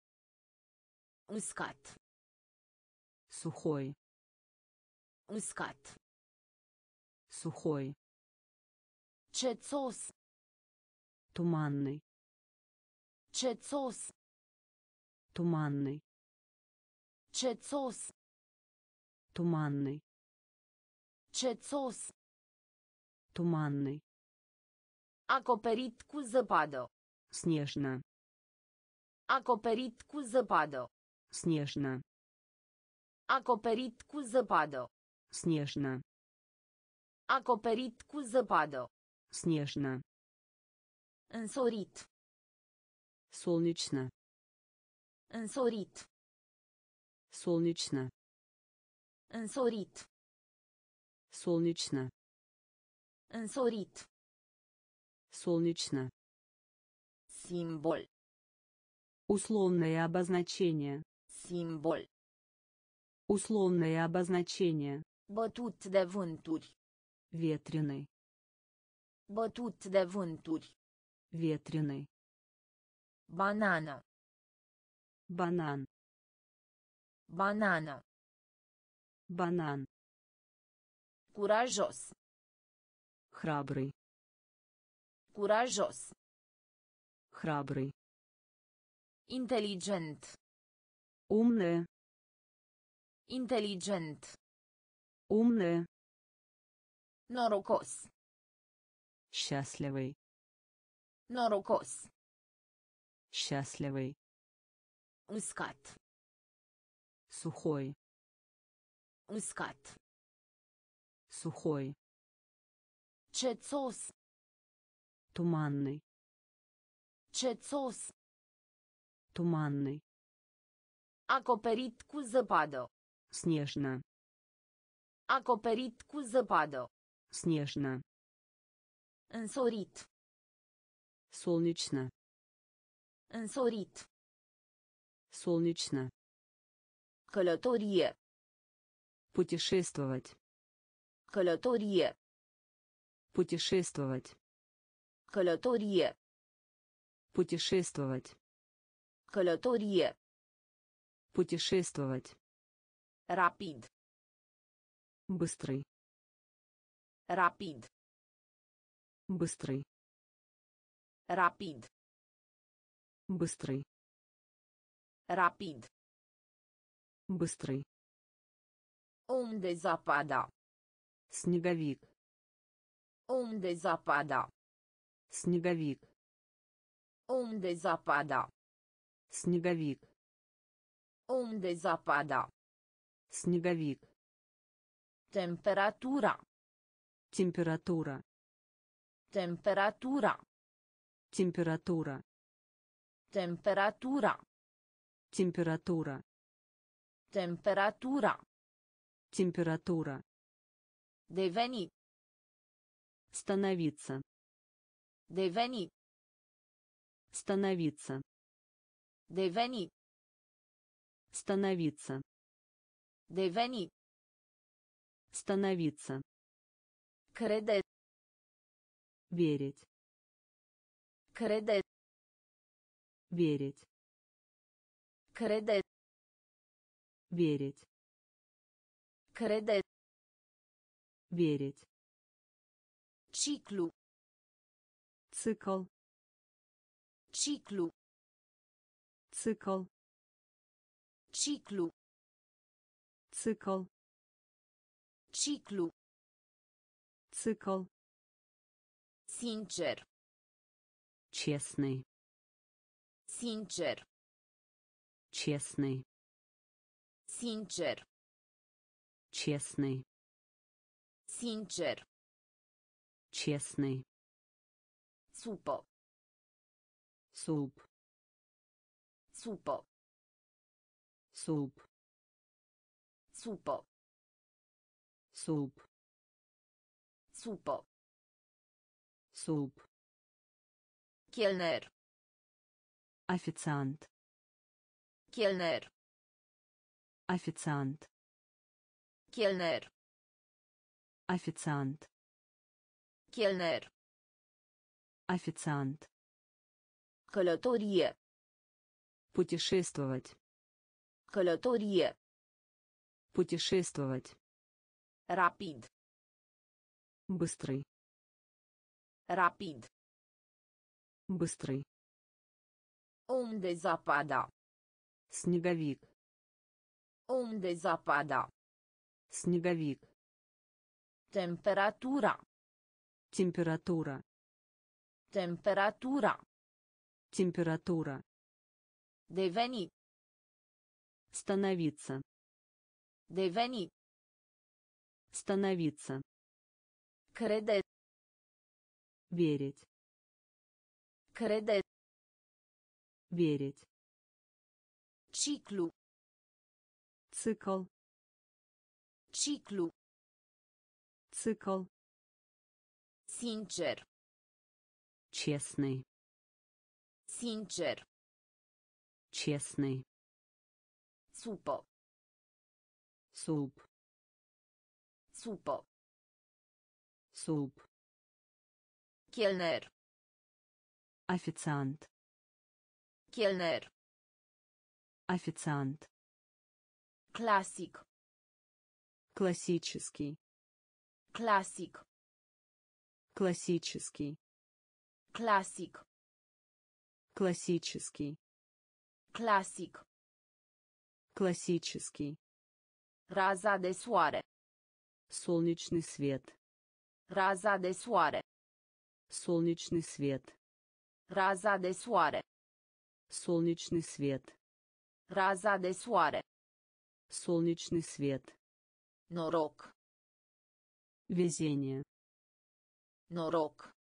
Ускат. Сухой. Ускат. Сухой. Чецос. Туманный. Чецос. Туманный. Чецос. Туманный. Чецос. Туманный. Acoperit cu zăpadă. Снежно. Acoperit cu zăpadă. Снежно. Acoperit cu zăpadă. Снежно. Acoperit cu zăpadă. Снежно. Însorit. Солнечно. Însorit. Солнечно. Însorit. Солнечно. Însorit. Солнечно. Символ. Условное обозначение. Символ. Условное обозначение. Bătut de vânturi. Ветреный. Bătut de vânturi. Ветреный. Банана. Банан. Банана. Банан. Curajos. Храбрый. Curajos. Храбрый. Интеллигент. Умная. Интеллигент. Умная. Норокос. Счастливый. Норокос. Счастливый. Ускат. Сухой. Ускат. Сухой. Чецос. Туманный. Чецос. Туманный. Acoperit cu zăpadă. Снежно. Acoperit cu zăpadă. Снежно. Însorit. Солнечно. Însorit. Солнечно. Călătorie. Путешествовать. Călătorie. Путешествовать. Călătorie. Путешествовать. Călătorie. Путешествовать. Rapid. Быстрый. Rapid. Быстрый. Rapid. Быстрый. Rapid. Быстрый. Unde zapada. Снеговик. Unde zapada. Снеговик. Unde zapada. Снеговик. Unde zapada. Снеговик. Температура. Температура. Температура. Температура. Температура. Температура. Температура. Температура. Девени. Становиться. Девени. Становиться. Девени. Становиться. Девени. Становиться. Креде. Верить. Креде. Верить. Креде. Верить. Креде. Верить. Циклу. Цикл. Циклу. Цикл. Циклу. Цикл. Циклу. Цикл. Синчер. Честный. Синчер. Честный. Синчер. Честный. Синчер. Честный. Супо. Суп. Супо. Суп. Супо. Суп. Супо. Суп. Кельнер. Официант. Кельнер. Официант. Кельнер. Официант. Кельнер. Официант. Călătorie. Путешествовать. Călătorie. Путешествовать. Rapid. Быстрый. Rapid. Быстрый. Unde zapada. Снеговик. Unde zapada. Снеговик. Температура. Температура. Температура. Температура. Девени. Становиться. Девени. Становиться. Креде. Верить. Креде. Верить. Циклу. Цикл. Циклу. Цикл. Синчер. Честный. Синчер. Честный. Супо. Суп. Супо. Суп. Кельнер. Официант. Кельнер. Официант. Классик. Классический. Классик. Классический. Классик. Классический. Классик. Классический. Раза де соаре. Солнечный свет. Раза де соаре. Солнечный свет. Раза де соаре. Солнечный свет. Раза де соаре. Солнечный свет. Норок. Везение. Норок.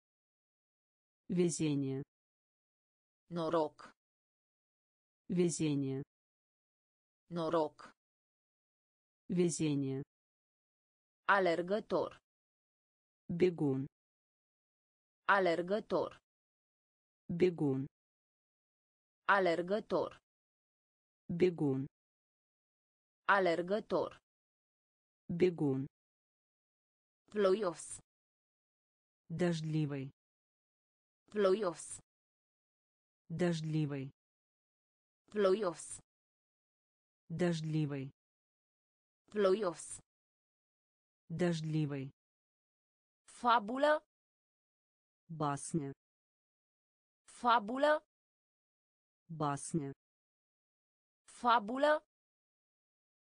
Везение. Норок. Везение. Норок. Везение. Алергатор. Бегун. Алергатор. Бегун. Алергатор. Бегун. Alergător. Бегун. Плойос. Дождливый. Плойос. Дождливый. Плойос. Дождливый. Плойос. Дождливый. Фабула. Басня. Фабула. Басня. Фабула.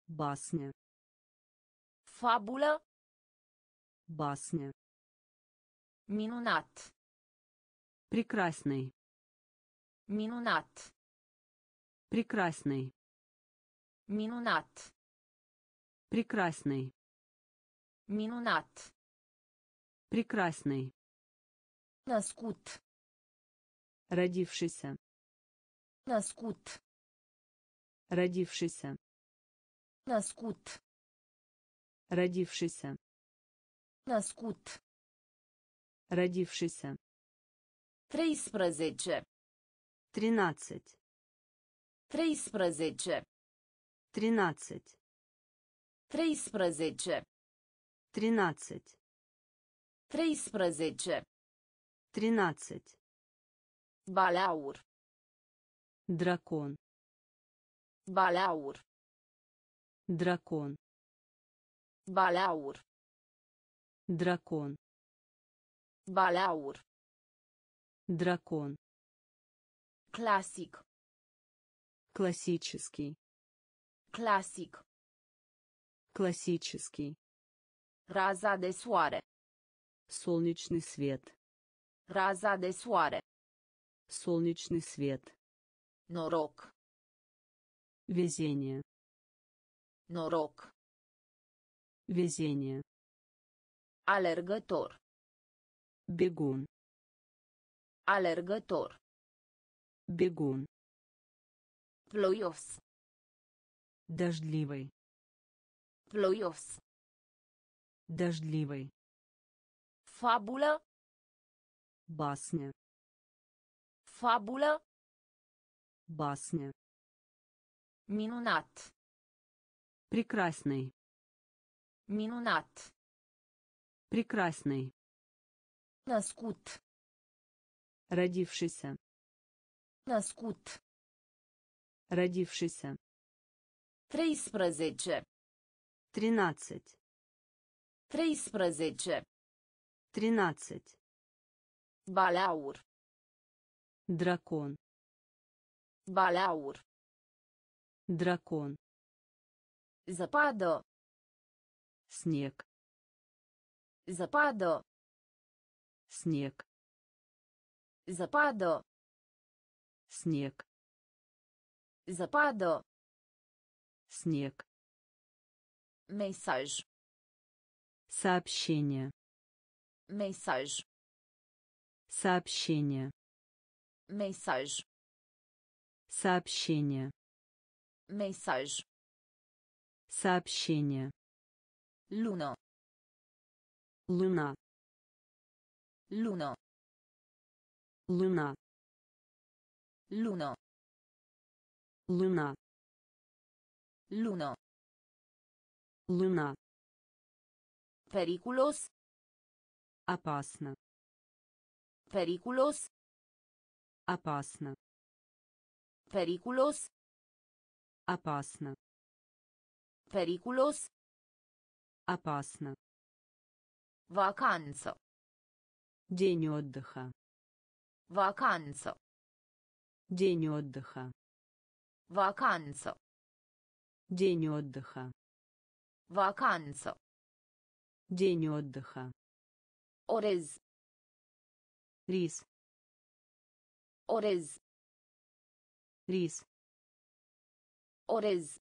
Басня. Фабула. Басня. Минунат. Прекрасный. Минунат. Прекрасный. Минунат. Прекрасный. Минунат. Прекрасный. Наскут. Родившийся. Наскут. Родившийся. Наскут. Родившийся. Наскут. Родившийся. Treisprezece. Тринадцать. Treisprezece. Тринадцать. Treisprezece. Тринадцать. Treisprezece. Тринадцать. Balaur. Дракон. Balaur. Дракон. Balaur. Дракон. Balaur. Дракон. Классик. Классический. Классик. Классический. Раза де соаре. Солнечный свет. Раза де соаре. Солнечный свет. Норок. Везение. Норок. Везение. Алергатор. Бегун. Alergător. Бегун. Плойос. Дождливый. Плойос. Дождливый. Фабула. Басня. Фабула. Басня. Минунат. Прекрасный. Минунат. Прекрасный. Наскут. Родившийся. Наскут. Родившийся. Treisprezece. Тринадцать. Treisprezece. Тринадцать. Balaur. Дракон. Balaur. Дракон. Zăpadă. Снег. Zăpadă. Снег. Zăpadă. Снег. Zăpadă. Снег. Mesaj. Сообщение. Mesaj. Сообщение. Mesaj. Сообщение. Mesaj. Сообщение. Lună. Luna. Lună. Луна. Луна. Луна. Луна. Луна. Перикулос. Опасно. Перикулос. Опасно. Перикулос. Опасно. Перикулос. Опасно. Ваканцо. День отдыха. Ваканцо. День отдыха. Ваканцо. День отдыха. Ваканцо. День отдыха. Орез. Рис. Орез. Рис. Орез.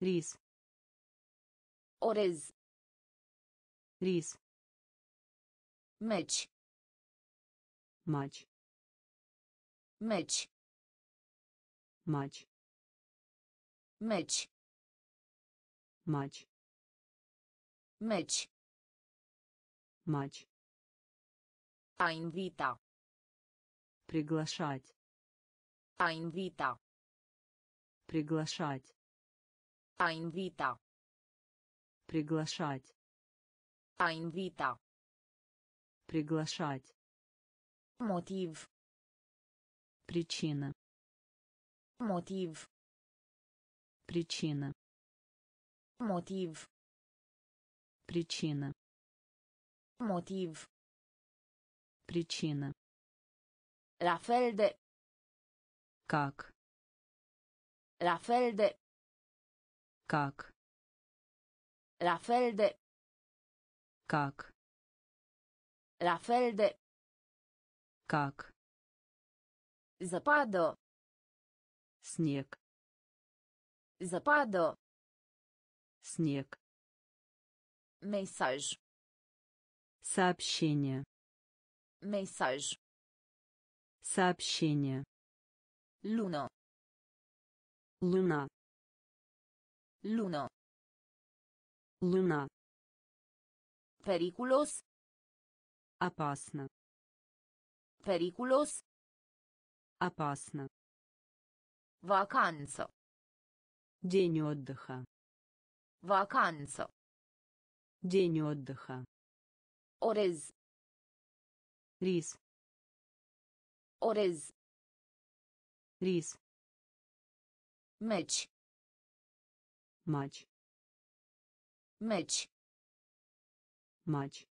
Рис. Орез. Рис. Меч. Матч. Меч. Матч. Меч. Матч. Меч. Матч. А инвита. Приглашать. А инвита. Приглашать. A invita. Приглашать. A invita. Приглашать. Мотив. Причина. Мотив. Причина. Мотив. Причина. Мотив. Причина. La fel de. Как. La fel de. Как. La fel de. Как. La fel de. Как. Западо. Снег. Западо. Снег. Мессаж. Сообщение. Мессаж. Сообщение. Луна. Луна. Луна. Луна. Перикулос. Опасно. Перикулос. Опасно. Вакансо. День отдыха. Вакансо. День отдыха. Орез. Рис. Орез. Рис. Меч. Матч. Меч. Матч.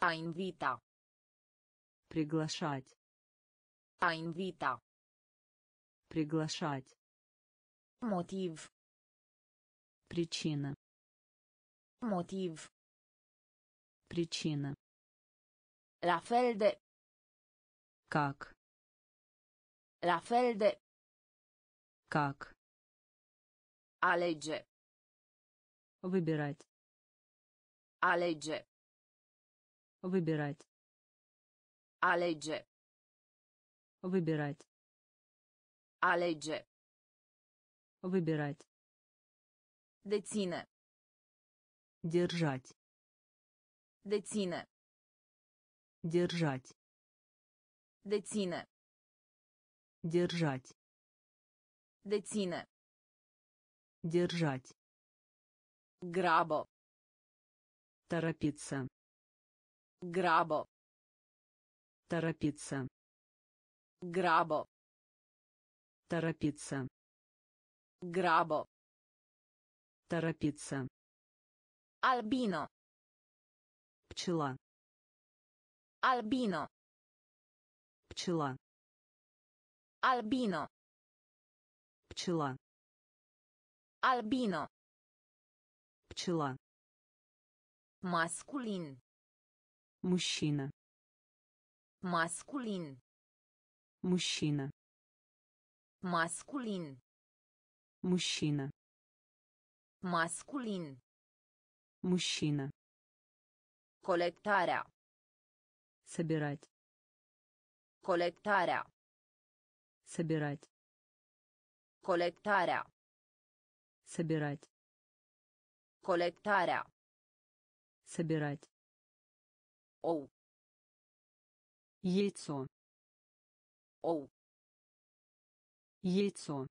А инвита. Приглашать. А инвита. Приглашать. Мотив. Причина. Мотив. Причина. La fel de. Как. La fel de. Как. Alege. Выбирать. Alege. Выбирать. Alege. Выбирать. Alege. Выбирать. Deține. Держать. Deține. Держать. Deține. Держать. Deține. Держать. Грабо. Торопиться. Грабо. Торопиться. Грабо. Торопиться. Грабо. Торопиться. Альбино. Пчела. Альбино. Пчела. Альбино. Пчела. Альбино. Пчела. Маскулин. Мужчина. Маскулин. Мужчина. Маскулин. Мужчина. Маскулин. Мужчина. Колектаря. Собирать. Колектаря. Собирать. Колектаря. Собирать. Колектаря. Собирать. Оу. Яйцо. Оу. Яйцо.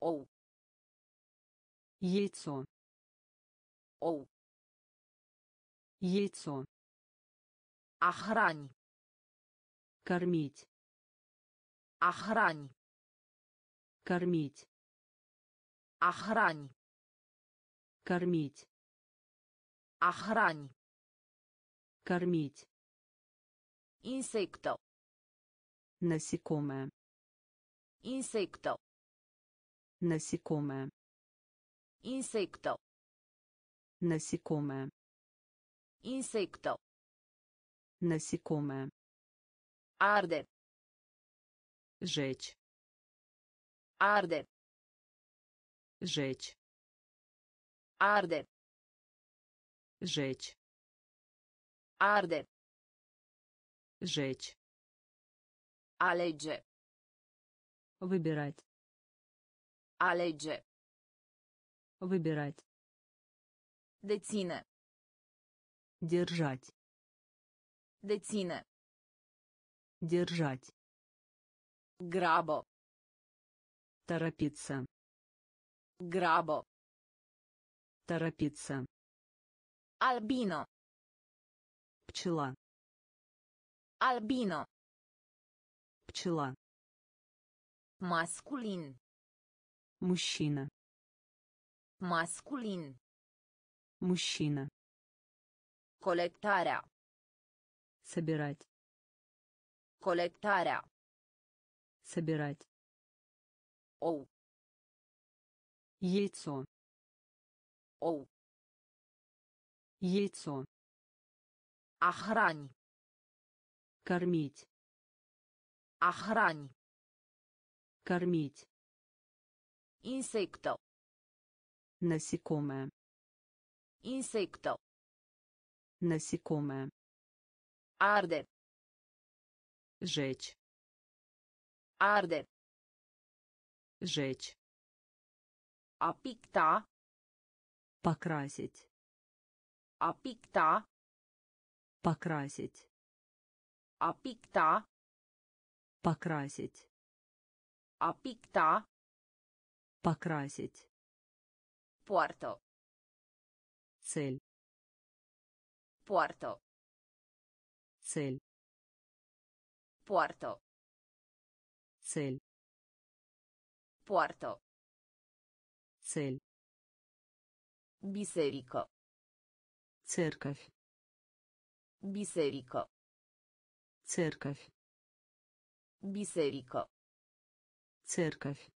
Оу. Яйцо. Оу. Яйцо. Охрань. Кормить. Охрань. Кормить. Охрань. Кормить. Охрань. Кормить. Инсекто. Насекомое. Инсекто. Насекомое. Инсекто. Насекомое. Инсекто. Насекомое. Арде. Жечь. Арде. Жечь. Арде. Жечь. Арде. Жечь. Алеже. Выбирать. Алеже. Выбирать. Деține. Держать. Деține. Держать. Грабо. Торопиться. Grabo. Торопиться. Альбино. Пчела. Альбино. Пчела. Маскулин. Мужчина. Маскулин. Мужчина. Колектаря. Собирать. Колектаря. Собирать. Оу. Яйцо. Оу. Яйцо. Охрань. Кормить. Охрань. Кормить. Инсекто. Насекомое. Инсекто. Насекомое. Арде. Жечь. Арде. Жечь. Апикта. Покрасить. Апикта. Покрасить. Апикта. Покрасить. Апикта. Покрасить. Порто. Цель. Порто. Цель. Порто. Цель. Порто. Цель. Бисерико. Церковь. Бисерико. Церковь. Бисерико. Церковь.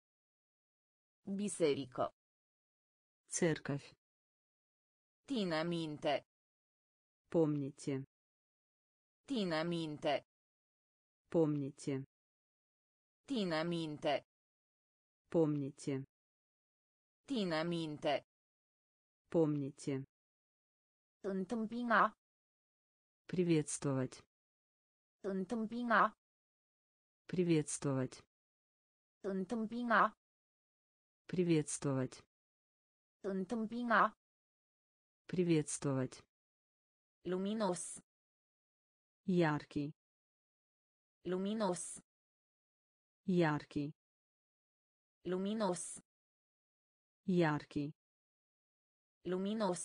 Бисерико. Церковь. Тина минте. Помните. Тина минте. Помните. Тина минте. Помните. Тина минте. Помните. Întâmpina. Приветствовать. Întâmpina. Приветствовать. Întâmpina. Приветствовать. Întâmpina. Приветствовать. Luminos. Яркий. Luminos. Яркий. Luminos. Яркий. Luminos.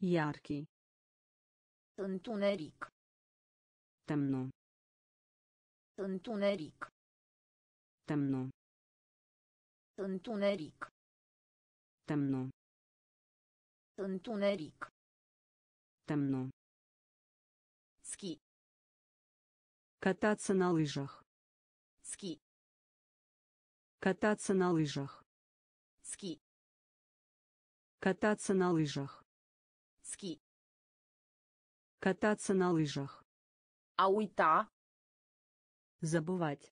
Яркий. Întuneric. Темно. Întuneric. Темно. Întuneric. Темно. Întuneric. Темно. Ски. Кататься на лыжах. Ски. Кататься на лыжах. Ски. Кататься на лыжах. Ски. Кататься на лыжах. А уйта. Забывать.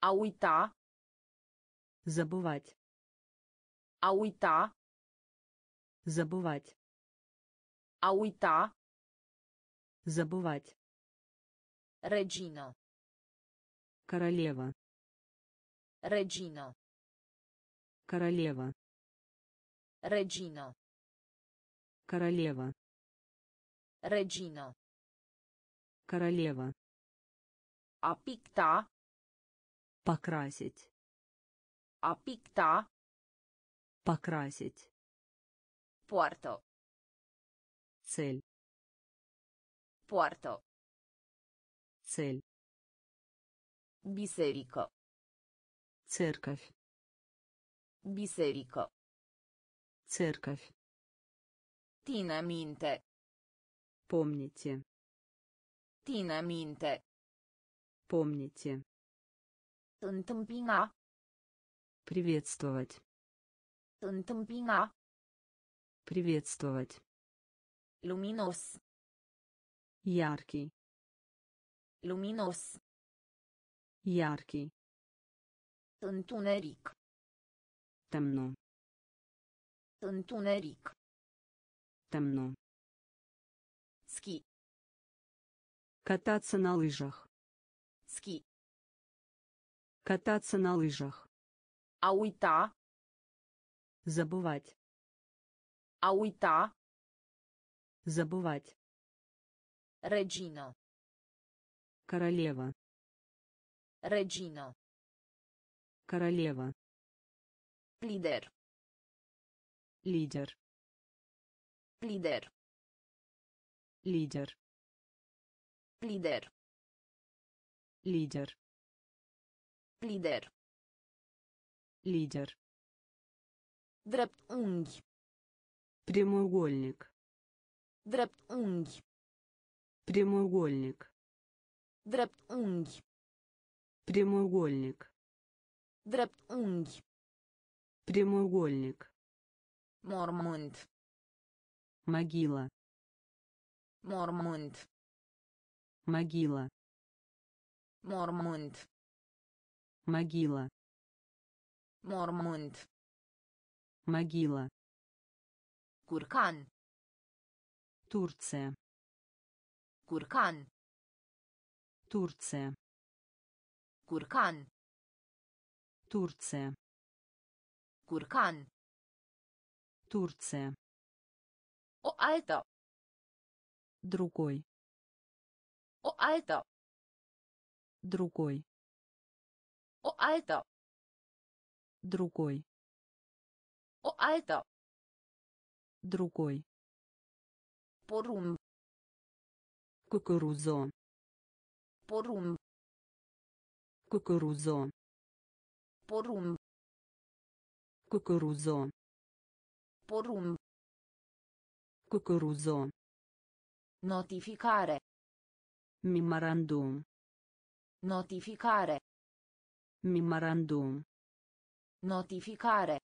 А уйта. Забывать. А уйта. Забывать. А уйта. Забывать. Регина. Королева. Регина. Королева. Регина. Королева. Регина. Королева. Апикта. Покрасить. Апикта. Покрасить. Порто. Цель. Порто. Цель. Бисерико. Церковь. Бисерико. Церковь. Тина минте. Помните. Тина минте. Помните. Întâmpina. Приветствовать. Întâmpina. Приветствовать. Luminos. Яркий. Luminos. Яркий. Întuneric. Темно. Întuneric. Темно. Ски. Кататься на лыжах. Ски. Кататься на лыжах. А уйта. Забывать. А уйта. Забывать. Регина. Королева. Регина. Королева. Lider. Lider. Lider. Lider. Lider. Lider. Lider. Lider. Dreptunghi. Прямоугольник. Dreptunghi. Прямоугольник. Dreptunghi. Прямоугольник. Dreptunghi. Прямоугольник. Mormânt. Могила. Mormânt. Могила. Mormânt. Могила. Mormânt. Могила. Куркан. Турция. Куркан. Турция. Куркан. Турция. Куркан. Турция. О альто. Другой. О альто. Другой. О альто. Другой. О альто. Другой. Порум. Кукурузо. Порум. Кукурузо. Порум. Кукурузо. Порум. Кукурузо. Notificare. Меморандум. Notificare. Меморандум. Notificare.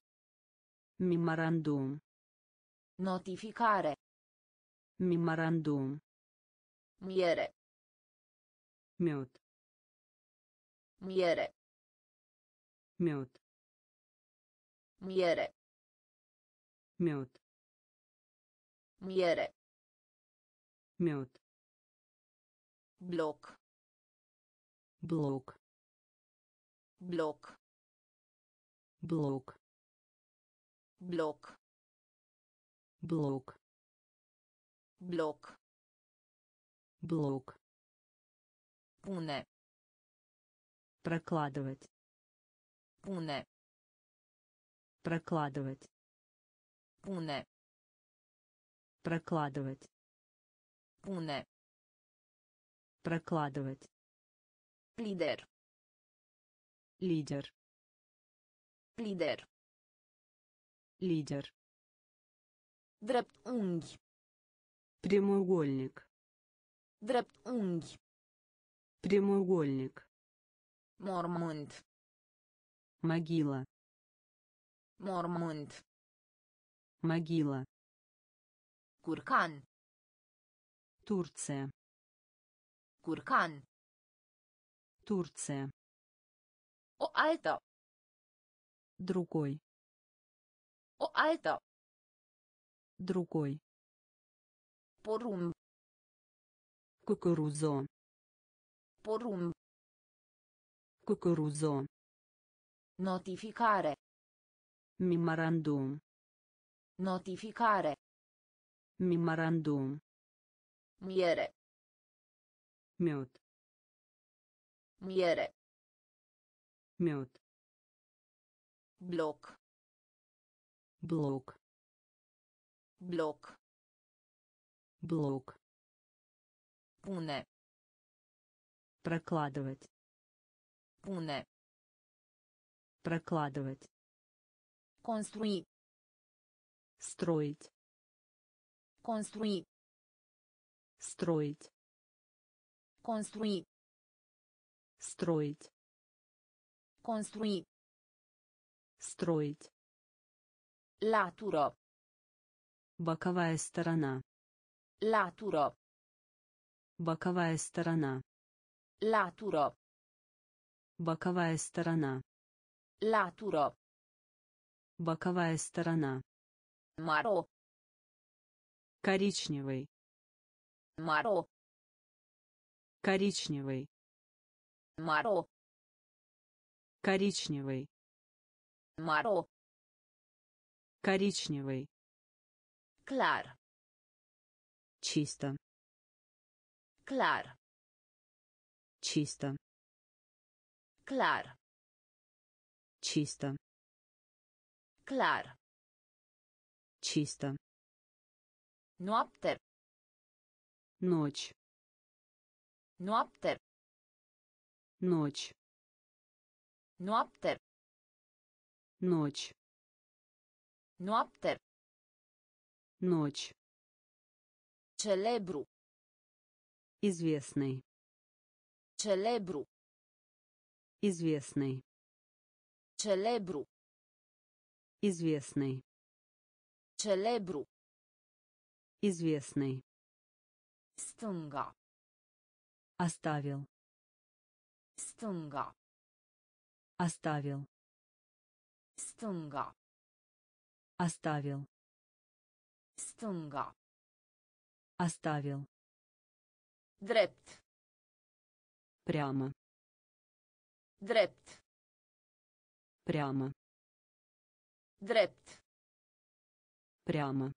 Меморандум. Notificare. Меморандум. Miere. Мед. Miere. Мед. Miere. Мед. Miere. Мед. Блок. Блок. Блок. Блок. Блок. Блок. Блок. Блок. Пуне. Прокладывать. Пуне. Прокладывать. Пуне. Прокладывать. Пуне. Прокладывать. Лидер. Лидер. Лидер. Лидер. Дрептунги. Прямоугольник. Дрептунги. Прямоугольник. Мормонт. Могила. Мормонт. Могила. Куркан. Турция. Куркан. Турция. О альто. Другой. О альто. Другой. Порум. Кукурузо. Порум. Кукурузо. Notificare. Меморандум. Notificare. Меморандум. Miere. Мед. Miere. Мед. Блок. Блок. Блок. Блок. Пуне. Прокладывать. Пуне. Прокладывать. Конструи. Строить. Конструи. Строить. Конструи. Строить. Конструи. Строить. Латуро. Боковая сторона. Латуро. Боковая сторона. Латуро. Боковая сторона. Латуро. Боковая сторона. Маро. Коричневый. Маро. Коричневый. Маро. Коричневый. Маро. Коричневый. Клар. Чисто. Клар. Чисто. Клар. Чисто. Clar. Чисто. Noapte. Ночь. Noapte. Ночь. Noapte. Ночь. Noapte. Ночь. Celebru. Известный. Celebru. Известный. Celebru. Известный. Celebru. Известный. Stânga. Оставил. Stânga. Оставил. Stânga. Оставил. Stânga. Оставил. Drept. Прямо. Drept. Прямо. Drept. Прямо.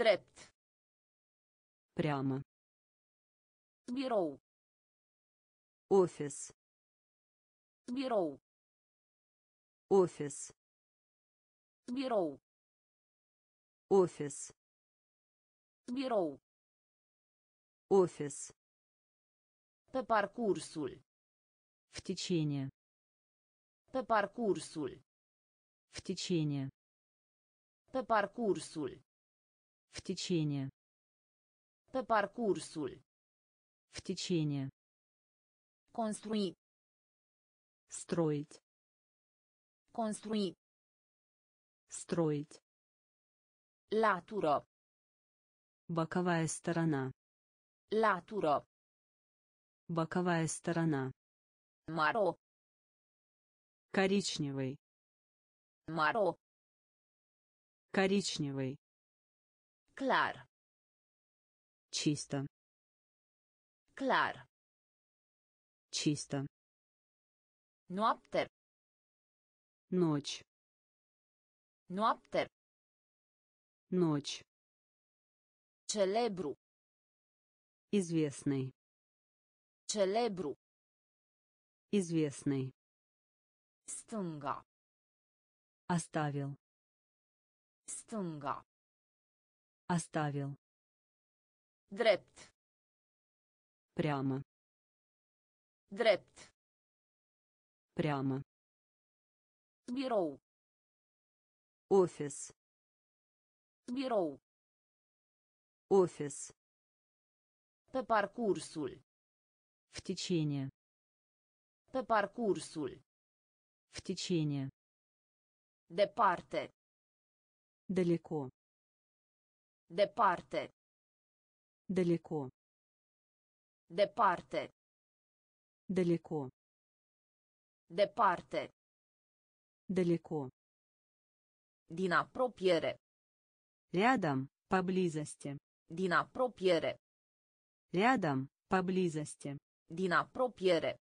Drept. Прямо. Бюро. Офис. Бюро. Офис. Бюро. Офис. Бюро. Офис. По паркурсу. В течение. По паркурсу. В течение. По паркурсу. В течение. По паркурсу. В течение. Конструи. Строить. Конструи. Строить. Латура. Боковая сторона. Латура. Боковая сторона. Маро. Коричневый. Маро. Коричневый. Клар. Чисто. Клар. Чисто. Ноапте. Ночь. Ноапте. Ночь. Челебру. Известный. Челебру. Известный. Стânga. Оставил. Stânga. Оставил. Drept. Прямо. Drept. Прямо. Бюро. Офис. Бюро. Офис. По паркурсу. В течение. По паркурсу. В течение. Департе. Далеко. Департе. Далеко. Департе. Далеко. Департе. Далеко. Din apropiere. Рядом, поблизости. Din apropiere. Рядом, поблизости. Din apropiere.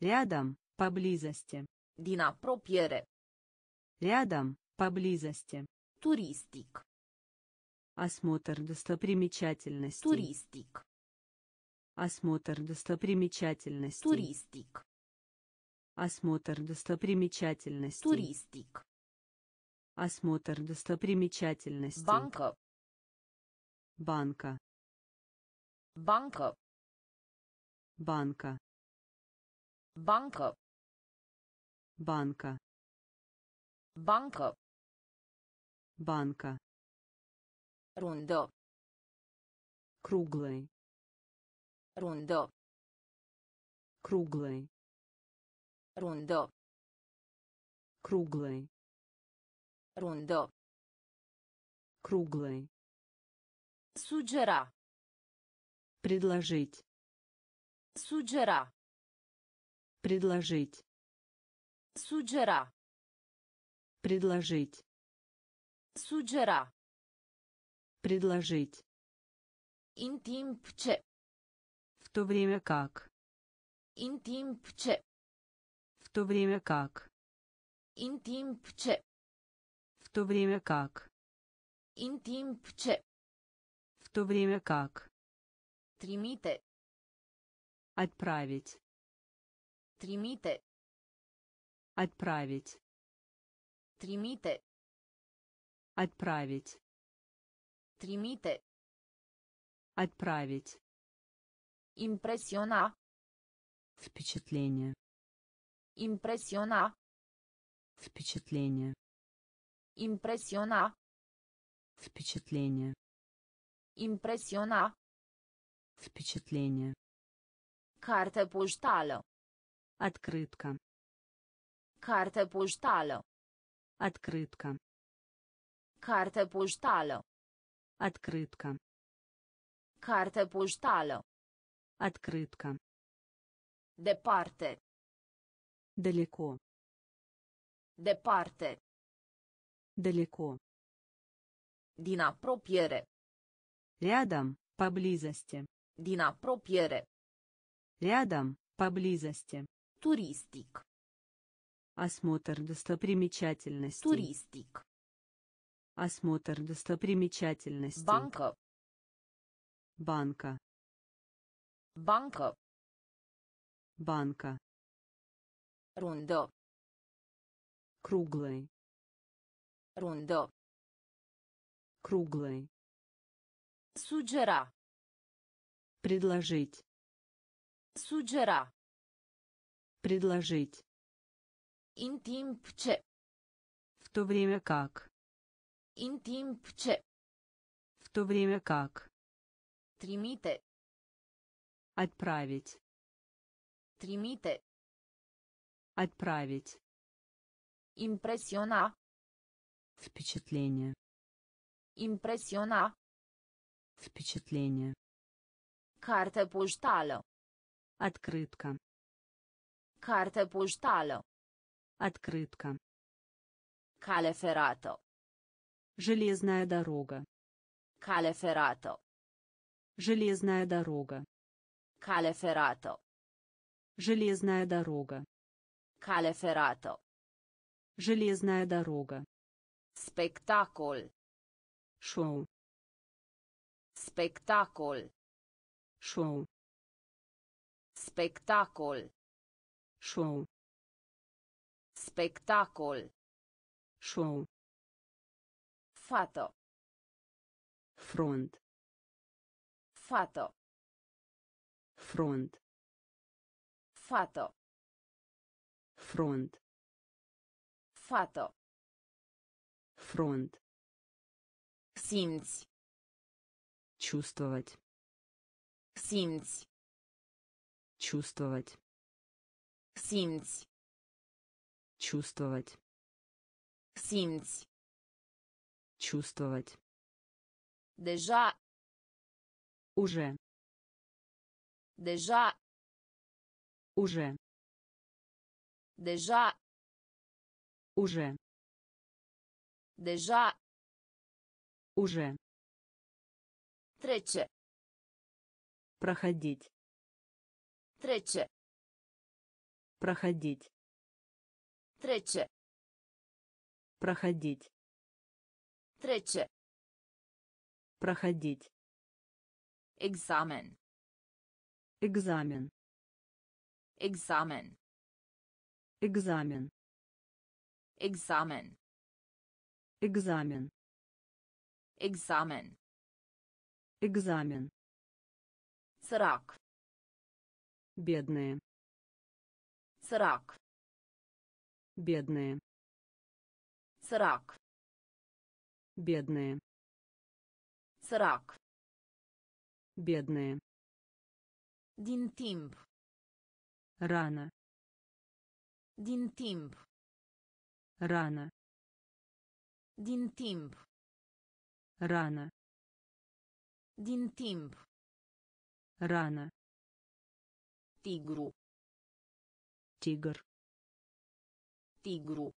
Рядом, поблизости. Din apropiere. Рядом, поблизости. Туристик. Осмотр достопримечательностей. Туристик. Осмотр достопримечательностей. Туристик. Осмотр достопримечательностей. Туристик. Осмотр достопримечательностей. Банка. Банка. Банка. Банка. Банка. Банка. Банка. Банка. Рундо. Круглый. Рундо. Круглый. Рундо. Круглый. Рундо. Круглый. Суджера. Предложить. Суджера. Предложить. Суджера. Предложить. Суджера. Предложить. Интимпче. В то время как. Интимпче. В то время как. Интимпче. В то время как. Интимпче. В то время как. Тримите. Отправить. Тримите. Отправить. Trimite. Отправить. Trimite. Отправить. Impresiona. Впечатление. Impresiona. Впечатление. Impresiona. Впечатление. Impresiona. Впечатление. Карта пошталă. Открытка. Карта пошталă. Открытка. Карта пошталă. Открытка. Карта пошталă. Открытка. Departe. Далеко. Departe. Далеко. Din apropiere. Рядом, поблизости. Din apropiere. Рядом, поблизости. Туристик. Осмотр достопримечательностей. Туристик. Осмотр достопримечательностей. Банка. Банка. Банка. Банка. Рундо. Круглый. Рундо. Круглый. Суджера. Предложить. Суджера. Предложить. Интимпче. В то время как. Интимпче. В то время как. Тримите. Отправить. Тримите. Отправить. Импрессиона. Впечатление. Импрессиона. Впечатление. Карта пошталă. Открытка. Карта пошталă. Открытка. Кале ферато. Железная дорога. Кале ферато. Железная дорога. Кале ферато. Железная дорога. Кале ферато. Железная дорога. Спектакль. Шоу. Спектакль. Шоу. Спектакль. Шоу. Спектакль. Шоу. Фото. Фронт. Фото. Фронт. Фото. Фронт. Фото. Фронт. Симц. Чувствовать. Симц. Чувствовать. Симц. Чувствовать. Симц. Чувствовать. Дежа. Уже. Дежа. Уже. Дежа. Уже. Дежа. Уже. Трече. Проходить. Трече. Проходить. Трече. Проходить. Трече. Проходить. Экзамен. Экзамен. Экзамен. Экзамен. Экзамен. Экзамен. Экзамен. Экзамен. Сырак. Бедные. Сырак. Бедные. Сырак. Бедные. Сырак. Бедные. Дин тимп. Рано. Дин тимп. Рано. Дин тимп. Рано. Din timp. Рана. Тигру. Тигр. Тигру.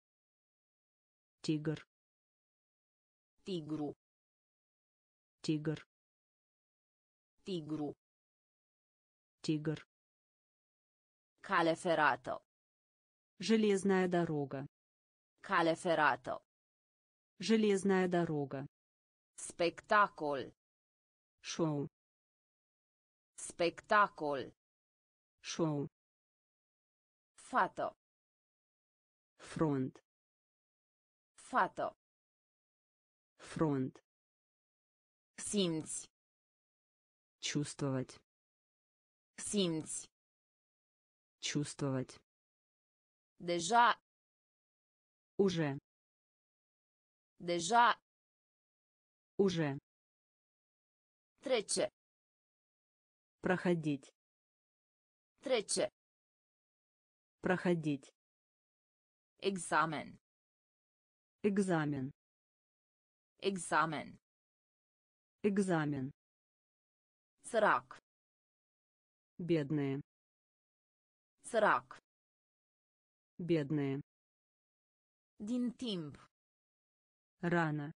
Тигр. Тигру. Тигр. Тигру. Тигр. Кале ферато. Железная дорога. Кале ферато. Железная дорога. Спектакль. Шоу. Спектакль. Шоу. Фото. Фронт. Fato. Фронт. Simți. Чувствовать. Simți. Чувствовать. Deja. Уже. Deja. Уже. Trece. Проходить. Trece. Проходить. Экзамен. Экзамен. Экзамен. Экзамен. Сырак. Бедные. Сырак. Бедные. Din timp. Рано.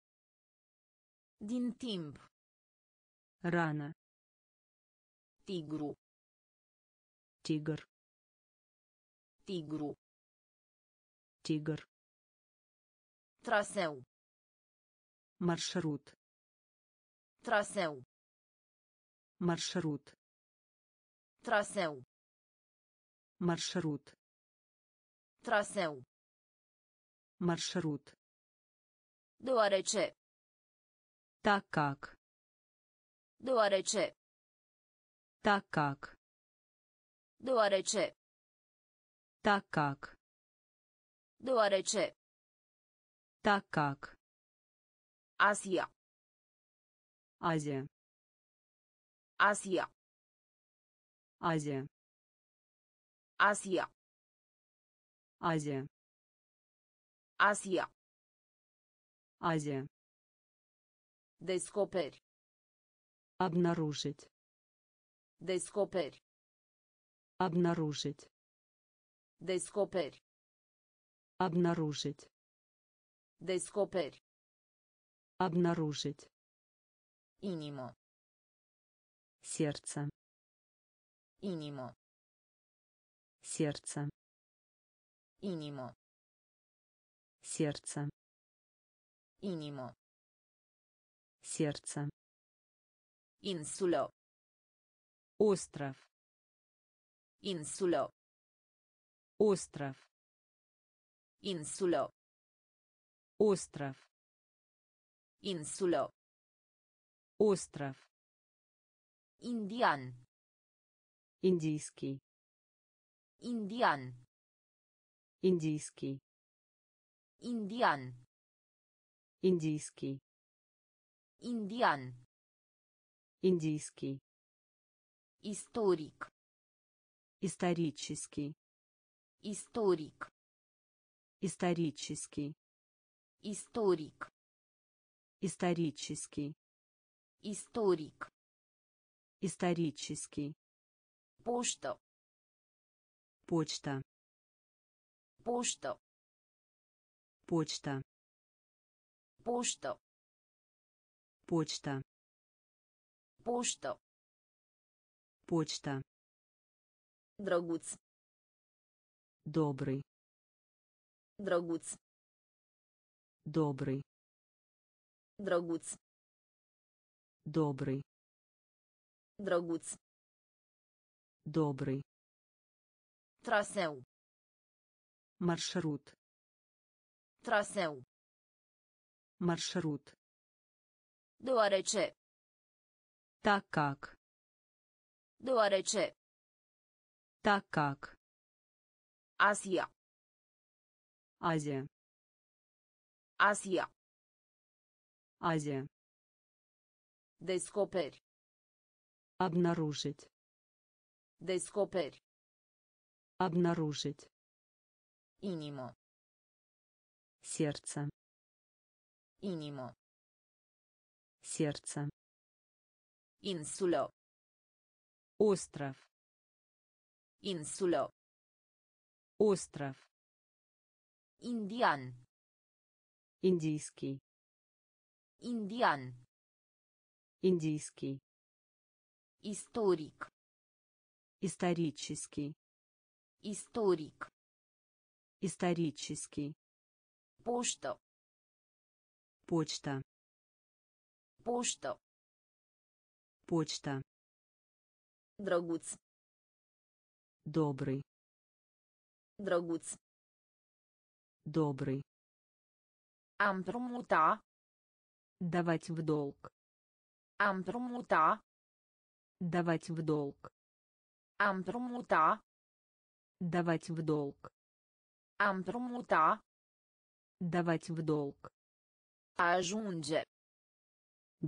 Din timp. Рано. Тигру. Тигр. Тигру. Тигр. Трасеу. Маршрут. Трасеу. Маршрут. Трасеу. Маршрут. Трасеу. Маршрут. Deoarece. Так как. Deoarece. Так как. Deoarece. Так как. Deoarece. Так как. Азия. Азия. Азия. Азия. Азия. Азия. Азия. Азия. Descoperi. Обнаружить. Descoperi. Обнаружить. Descoperi. Обнаружить. Descoperi. Обнаружить. Инимо. Сердце. Инимо. Сердце. Инимо. Сердце. Инимо. Сердце. Инсуло. Остров. Инсуло. Остров. Инсуло. Остров. Инсуло. Остров. Индиан. Индийский. Индиан. Индийский. Индиан. Индийский. Индиан. Индийский. Историк. Исторический. Историк. Исторический. Историк. Исторический. Историк. Исторический. Почта. Почта. Почта. Почта. Почта. Почта. Почта. Почта. Драгуц. Добрый. Драгуц. Добрый. Драгуц. Добрый. Драгуц. Добрый. Трасеу. Маршрут. Трасеу. Маршрут. Deoarece. Так как. Deoarece. Так как. Азия. Азия. Азия. Азия. Descoperi. Обнаружить. Descoperi. Обнаружить. Инимо. Сердце. Инимо. Сердце. Инсуло. Остров. Инсуло. Остров. Индиан. Индийский. Индиан. Индийский. Историк. Исторический. Историк. Исторический. Почта. Почта. Почта. Почта. Драгуц. Добрый. Драгуц. Добрый. Împrumuta. Давать в долг. Împrumuta. Давать в долг. Împrumuta. Давать в долг. Împrumuta. Давать в долг. Ajunge.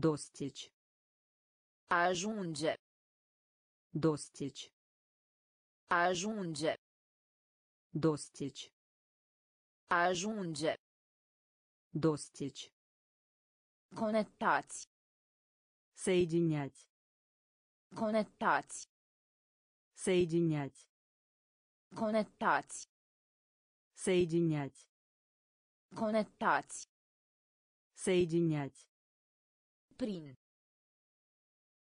Достичь. Ajunge. Достичь. Ajunge. Достичь. Ajunge. Достичь. Conectați. Соединять. Conectați. Соединять. Conectați. Соединять. Conectați. Соединять. Prin.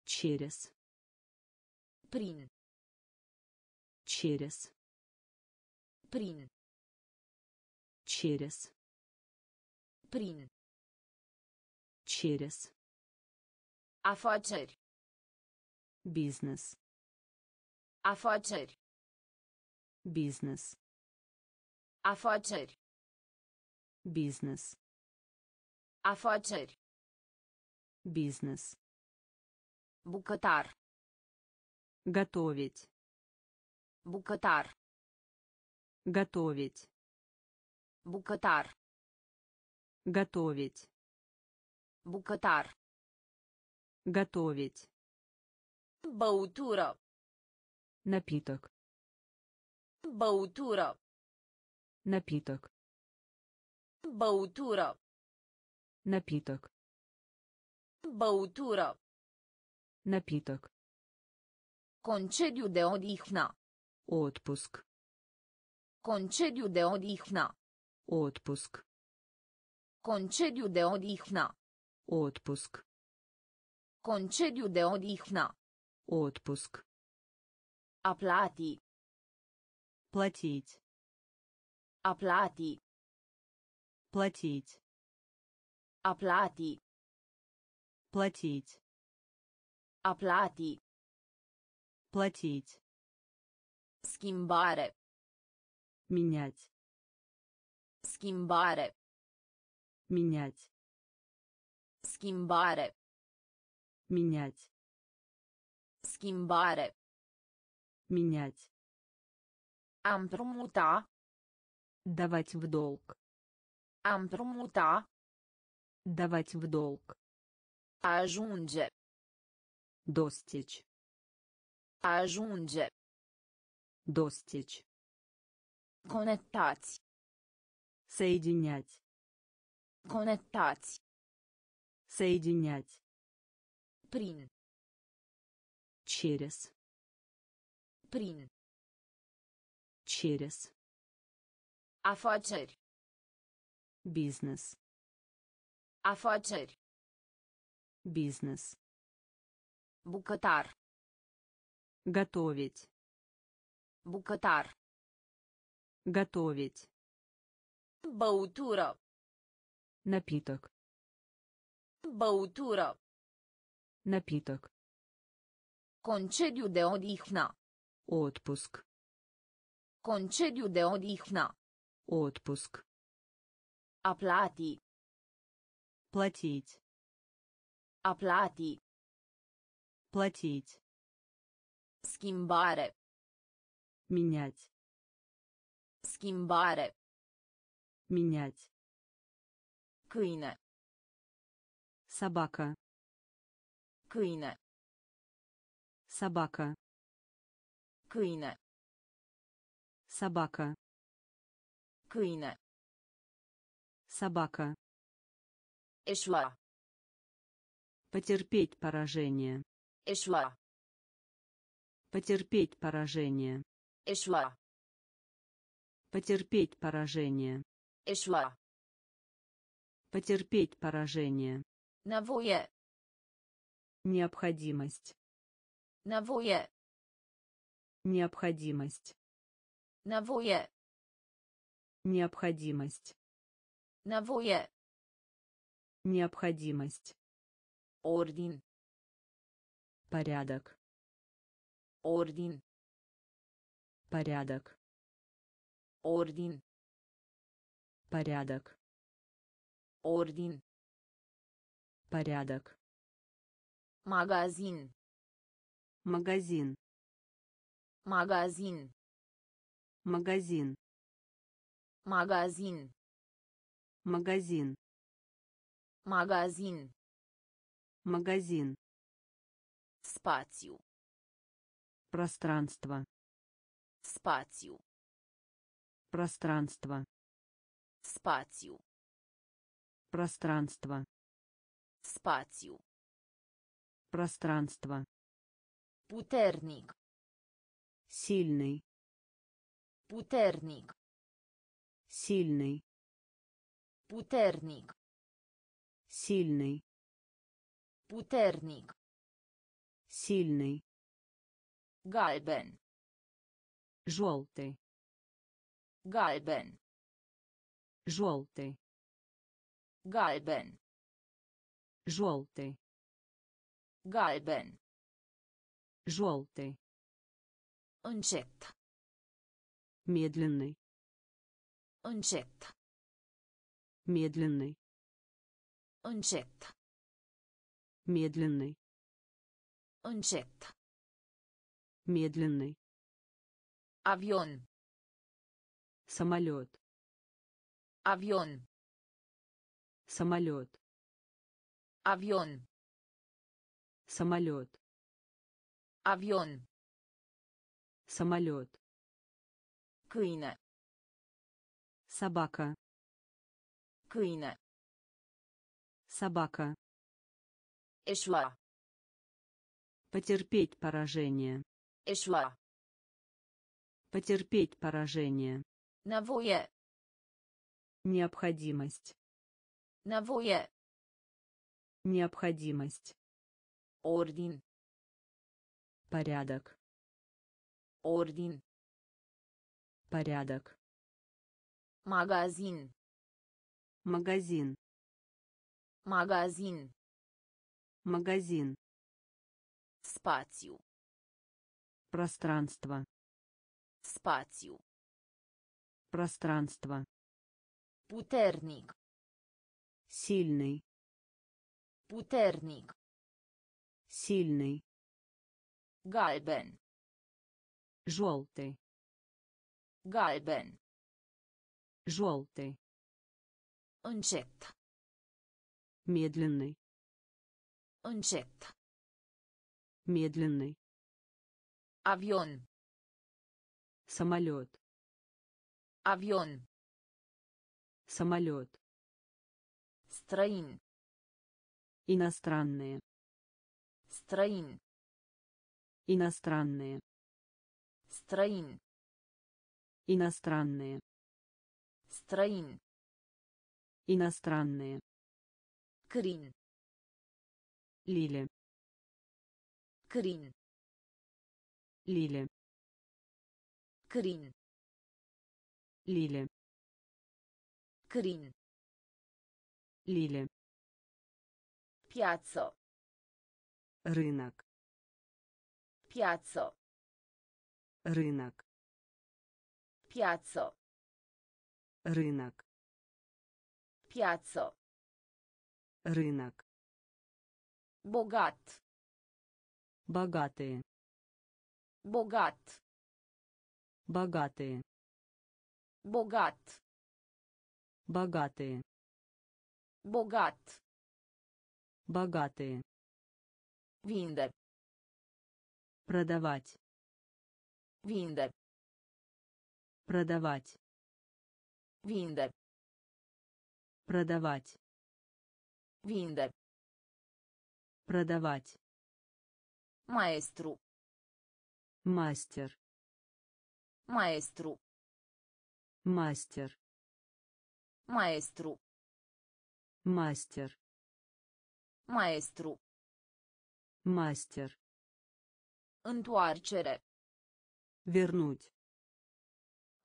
Через. Prin. Через. Prin. Через. Prin. Через. Afaceri. Бизнес. Afaceri. Бизнес. Afaceri. Бизнес. Afaceri. Бизнес. Bucătar. Готовить. Bucătar. Готовить. Bucătar. Готовить. Bucătar. Готовить. Баутура. Напиток. Баутура. Напиток. Баутура. Напиток. Баутура. Напиток. Concediu de odihnă. Отпуск. Concediu de odihnă. Отпуск. Concediu de odihnă. Отпуск. Concediu de odihnă. Отпуск. Оплати. Платить. Оплати. Платить. Оплати. Платить. Оплати. Платить. Schimbare. Менять. Schimbare. Менять. Schimbare. Менять. Schimbare. Менять. Împrumuta. Давать в долг. Împrumuta. Давать в долг. Ajunge. Достичь. Ajunge. Достичь. Conectați. Соединять. Conectați. Соединять. Prin. Через. Prin. Через. Afaceri. Бизнес. Afaceri. Бизнес. Bucătar. Готовить. Bucătar. Готовить. Баутура. Напиток. Баутура. Напиток. Concediu de odihnă. Отпуск. Concediu de odihnă. Отпуск. Оплати. Платить. Оплати. Платить. Schimbare. Менять. Schimbare. Менять. Câine. Собака. Câine. Собака. Câine. Собака. Câine. Собака. Eșua. Потерпеть поражение. Eșua. Потерпеть поражение. Eșua. Потерпеть поражение. Eșua. Потерпеть поражение. Nevoie. Необходимость. Nevoie. Необходимость. Nevoie. Необходимость. Nevoie. Необходимость. Ordin. Порядок. Ordin. Порядок. Ordin. Порядок. Ordin. Порядок. Магазин. Магазин. Магазин. Магазин. Магазин. Магазин. Магазин. Магазин. Спатью. Пространство. Спатью. Пространство. Спатью. Пространство. Спатью. Пространство. Путерник. Сильный. Путерник. Сильный. Путерник. Сильный. Путерник. Сильный. Гальбен. Желтый. Гальбен. Желтый. Гальбен. Желтый. Гальбен. Желтый. Încet. Медленный. Încet. Медленный. Încet. Медленный. Încet. Медленный. Avion. Самолет. Avion. Самолет. Avion. Самолет. Avion. Самолет. Câine. Собака. Câine. Собака. Eșua. Потерпеть поражение. Eșua. Потерпеть поражение. Nevoie. Необходимость. Nevoie. Необходимость. Ordin. Порядок. Ordin. Порядок. Магазин. Магазин. Магазин. Магазин. Спатью. Пространство. Спатью. Пространство. Путерник. Сильный. Путерник. Сильный. Гальбен. Желтый. Гальбен. Желтый. Încet. Медленный. Încet. Медленный. Avion. Самолет. Avion. Самолет. Străin. Иностранные. Străin. Иностранные. Străin. Иностранные. Străin. Иностранные. Крин. Лили. Крин. Лили. Крин. Лили. Крин. Лили. Пьяццо. Рынок. Пьяццо. Рынок. Пьяццо. Рынок. Пьяццо. Рынок. Богат. Богатые. Богат. Богатые. Богат. Богатые. Богат. Богатые. Винда. Продавать. Винда. Продавать. Винда. Продавать. Винда. Продавать. Маэстру. Мастер. Маэстру. Мастер. Маэстру. Мастер. Маэстру. Мастер. Întoarcere. Вернуть.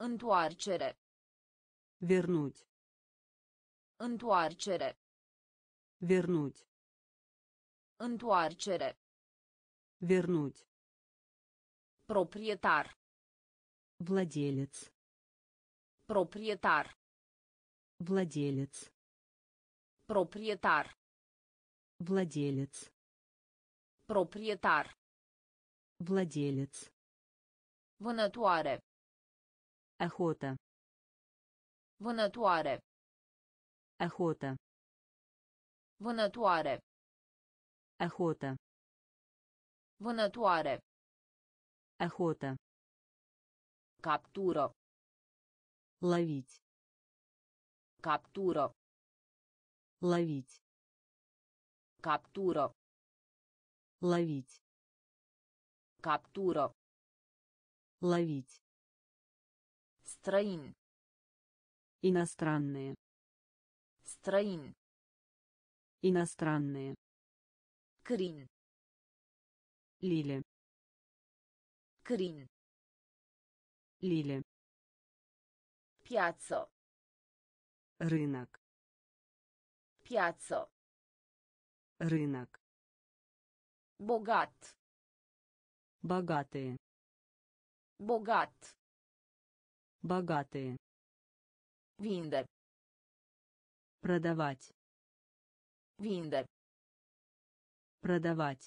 Întoarcere. Вернуть. Întoarcere. Вернуть. Întoarcere. Вернуть. Proprietar. Владелец. Proprietar. Владелец. Proprietar. Владелец. Proprietar. Владелец. Vânătoare. Охота. Vânătoare. Охота. Vânătoare. Охота. Vânătoare. Охота. Captură. Ловить. Captură. Ловить. Captură. Ловить. Captură. Ловить. Străin. Иностранные. Străin. Иностранные. Крин. Лили. Крин. Лили. Пьяццо. Рынок. Пьяццо. Рынок. Богат. Богатые. Богат. Богатые. Виндер. Продавать. Виндер. Продавать.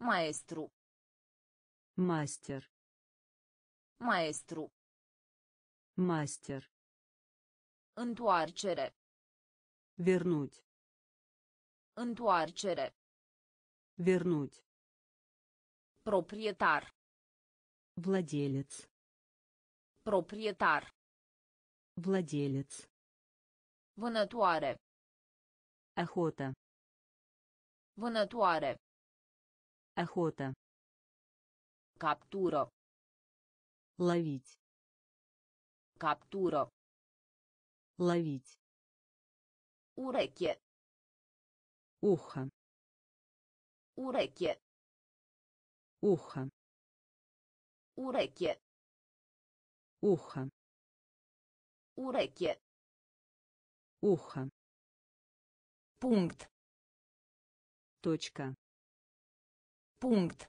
Маэстру. Мастер. Маэстру. Мастер. Întoarcere. Вернуть. Întoarcere. Вернуть. Proprietar. Владелец. Proprietar. Владелец. Vânătoare. Охота. Vânătoare. Охота. Captură. Ловить. Captură. Ловить. Уреке. Ухо. Уреке. Ухо. Уреке. Ухо. Уреке. Ухо. Пункт. Точка. Пункт.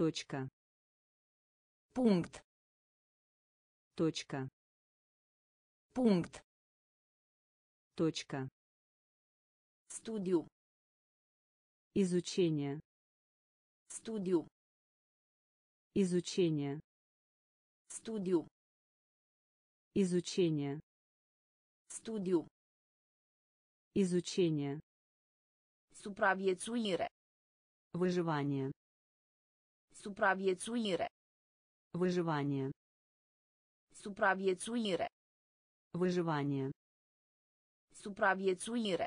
Точка. Пункт. Точка. Пункт. Точка. Студию. Изучение. Студию. Изучение. Студию. Изучение. Студию. Изучение. Суправьецуире. Выживание. Суправьецуире. Выживание. Supraviețuire. Выживание. Supraviețuire.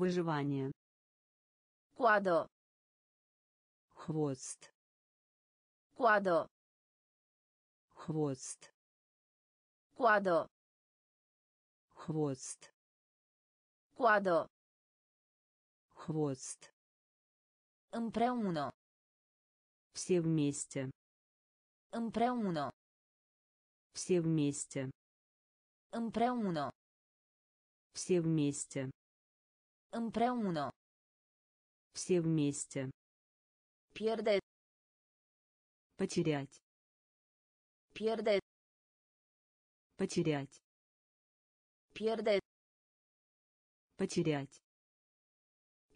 Выживание. Coadă. Хвост. Coadă. Хвост. Coadă. Хвост. Coadă. Хвост. Împreună. Все вместе. Împreună. Все вместе. Împreună. Все вместе. Împreună. Все вместе. Pierde. Потерять. Pierde. Потерять. Pierde. Потерять.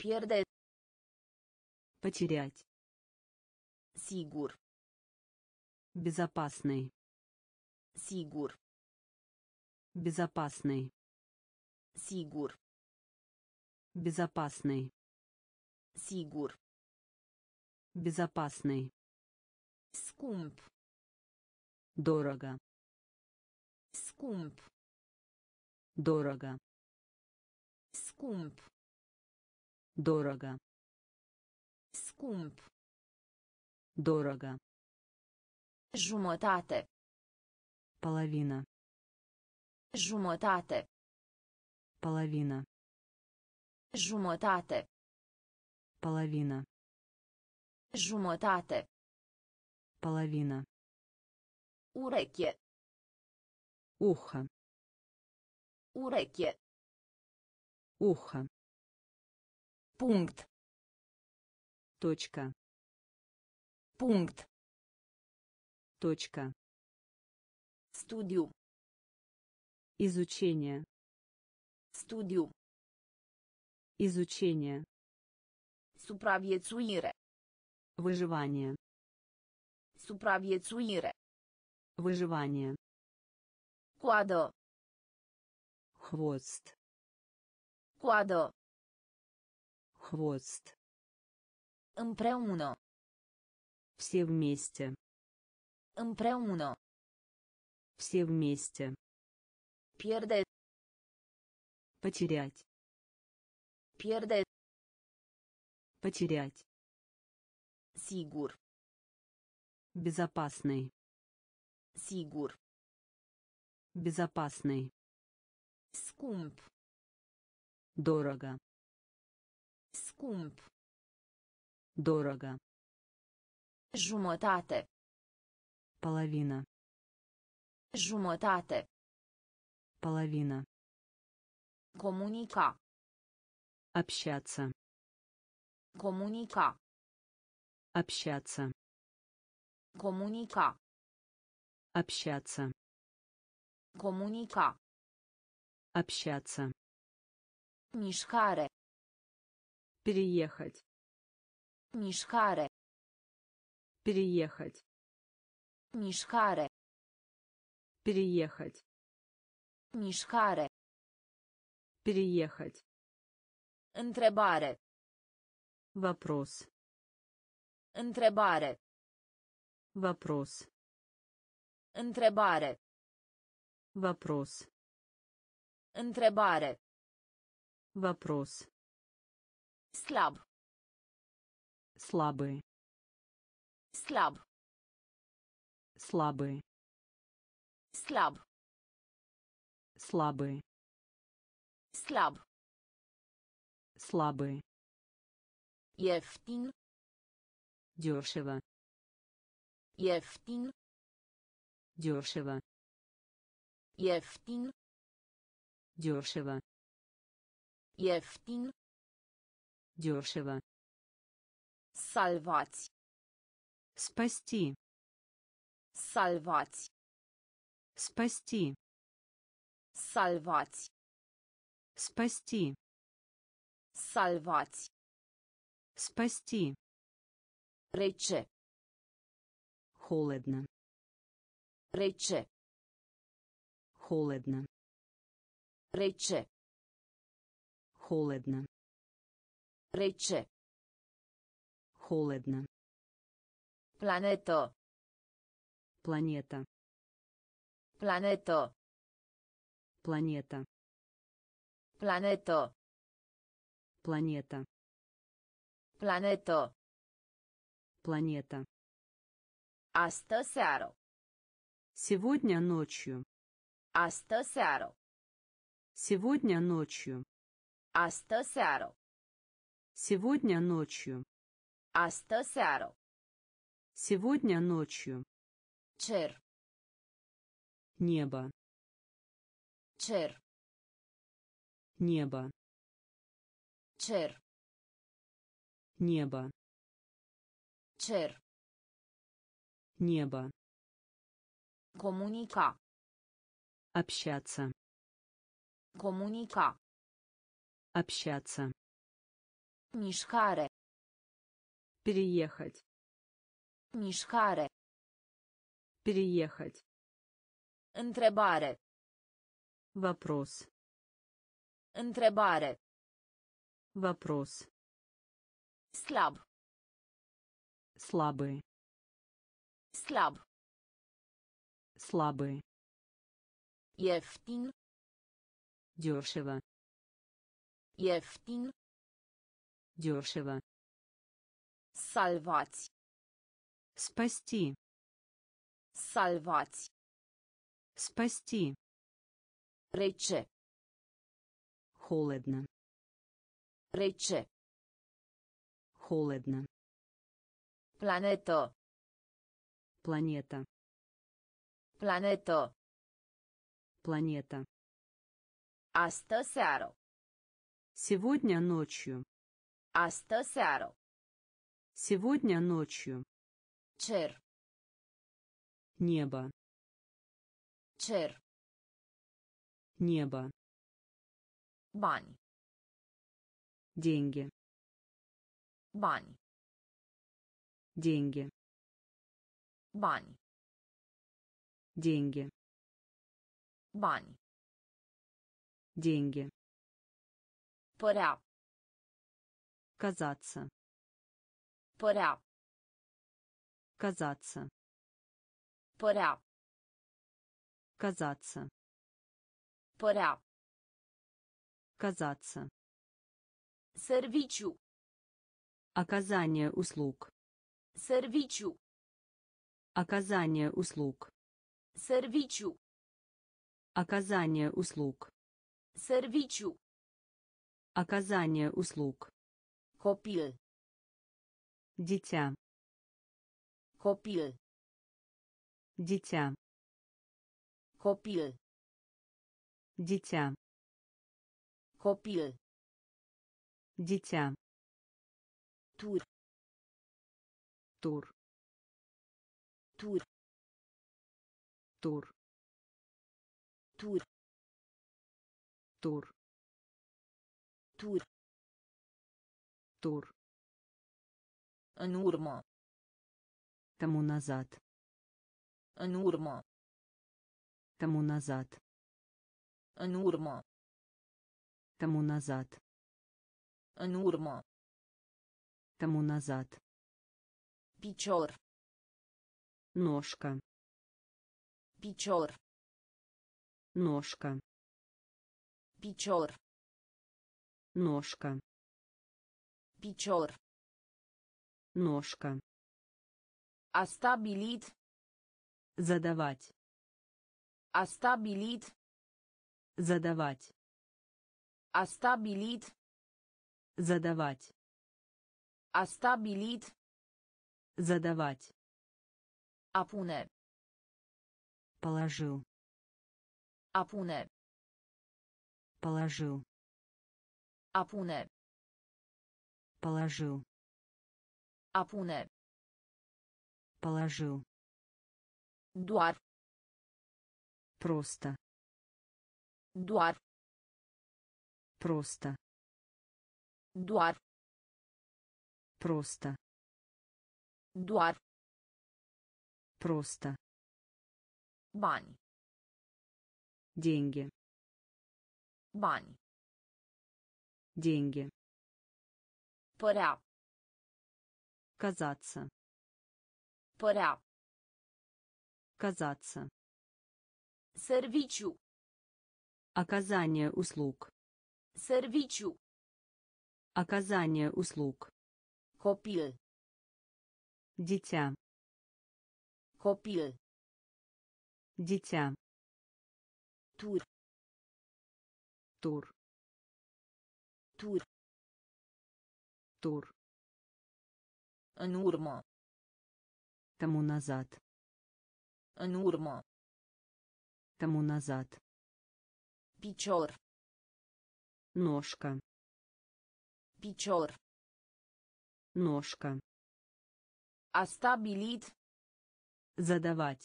Pierde. Потерять. Sigur. Безопасный. Сигур. Безопасный. Сигур. Безопасный. Сигур. Безопасный. Скумп. Дорого. Скумп. Дорого. Скумп. Дорого. Скумп. Дорого. Жумотате. Половина. Jumătate. Половина. Jumătate. Половина. Jumătate. Половина. Уреке. Ухо. Уреке. Ухо. Пункт. Точка. Пункт. Точка. Студию. Изучение. Studiu. Изучение. Supraviețuire. Выживание. Supraviețuire. Выживание. Coadă. Хвост. Coadă. Хвост. Împreună. Все вместе. Împreună. Все вместе. Pierde. Потерять. Pierde. Потерять. Sigur. Безопасный. Sigur. Безопасный. Скумп. Дорого. Скумп. Дорого. Jumătate. Половина. Jumătate. Половина. Comunica. Общаться. Comunica. Общаться. Comunica. Общаться. Comunica. Общаться. Мишкаре. Переехать. Мишкаре. Переехать. Мишкаре. Переехать. Мишкаре. Переехать. Întrебаре. Вопрос. Întrебаре. Вопрос. Întrебаре. Вопрос. Întrebare. Вопрос. Слаб. Слабый. Слаб. Слабый. Слаб. Слабый. Слаб. Слабый. Ефтин. Дешево. Ефтин. Дешево. Ефтин. Дешево. Ефтин. Дешево. Сальвать. Спасти. Сальвать. Спасти. Сальвать. Спасти. Сальвать. Спасти. Рече. Холодно. Рече. Холодно. Рече. Холодно. Рече. Холодно. Плането. Планета. Плането. Планета. Плането. Планета. Плането. Планета. Асто сяро. Сегодня ночью. Асто сяро. Сегодня ночью. Асто сяро. Сегодня ночью. Асто сяро. Сегодня ночью. Чер. Небо. Чер. Небо. Чер. Небо. Чер. Небо. Коммуника. Общаться. Коммуника. Общаться. Мишкаре. Переехать. Мишкаре. Переехать. Întrебаре. Вопрос. Întrebare. Вопрос. Слаб. Слабый. Слаб. Слабый. Ефтин. Дешево. Ефтин. Дешево. Сальвать. Спасти. Сальвать. Спасти. Рече. Холодно. Рече. Холодно. Плането. Планета. Плането. Планета. Асто сяро. Сегодня ночью. Асто сяро. Сегодня ночью. Чер. Небо. Чер. Небо. Bani. Деньги. Bani. Деньги. Bani. Деньги. Bani. Деньги. Пора. Казаться. Пора. Казаться. Пора. Казаться. Пора. Казаться. Сервичу. Оказание услуг. Сервичу. Оказание услуг. Сервичу. Оказание услуг. Сервичу. Оказание услуг. Копил. Дитя. Копил. Дитя. Копил. Дитя. Копил. Дитя. Тур. Тур. Тур. Тур. Тур. Тур. Тур. Тур. În urmă. Тому назад. În urmă. Тому назад. În urmă. Тому назад. În urmă. Тому назад. Picior. Ножка. Picior. Ножка. Пичор. Ножка. Пичор. Ножка. Астабилит. Задавать. Астабилит. Задавать. Астабилит. Задавать. Астабилит. Задавать. Апуне. Положил. Апуне. Положил. Апуне. Положил. Апуне. Положил. Дуар. Просто. Дуар. Просто. Дуар. Просто. Дуар. Просто. Бань. Деньги. Бани. Деньги. Пора. Казаться. Пора. Казаться. Сервичу. Оказание услуг. Сервичу. Оказание услуг. Копил. Дитя. Копил. Дитя. Тур. Тур. Тур. Тур. În urmă. Тому назад. În urmă. Тому назад. Picior. Ножка. Picior. Ножка. A stabilit. Задавать.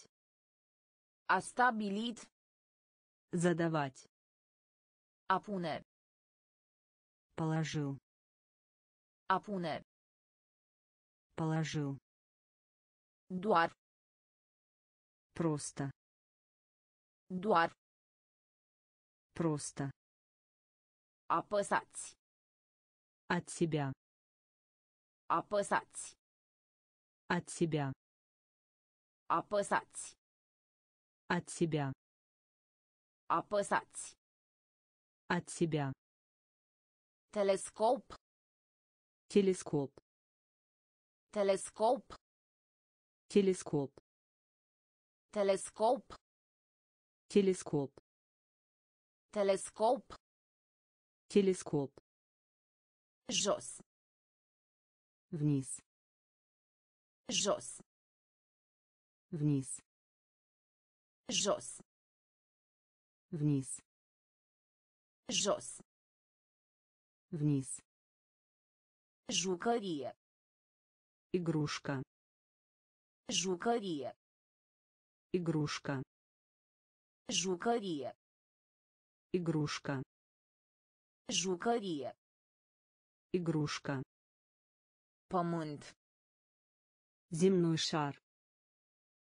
A stabilit. Задавать. Апуне. Положил. Апуне. Положил. Дуар. Просто. Дуар. Просто. Опасать. От себя. Опасать. От себя. Опасать. От себя. Опасать. От себя. Телескоп. Телескоп. Телескоп. Телескоп. Телескоп. Телескоп. Телескоп. Телескоп. Жос. Вниз. Жос. Вниз. Жос. Вниз. Жос. Вниз. Жукария. Игрушка. Жукария. Игрушка. Жукария. Игрушка. Jucărie. Игрушка. Pământ. Земной шар.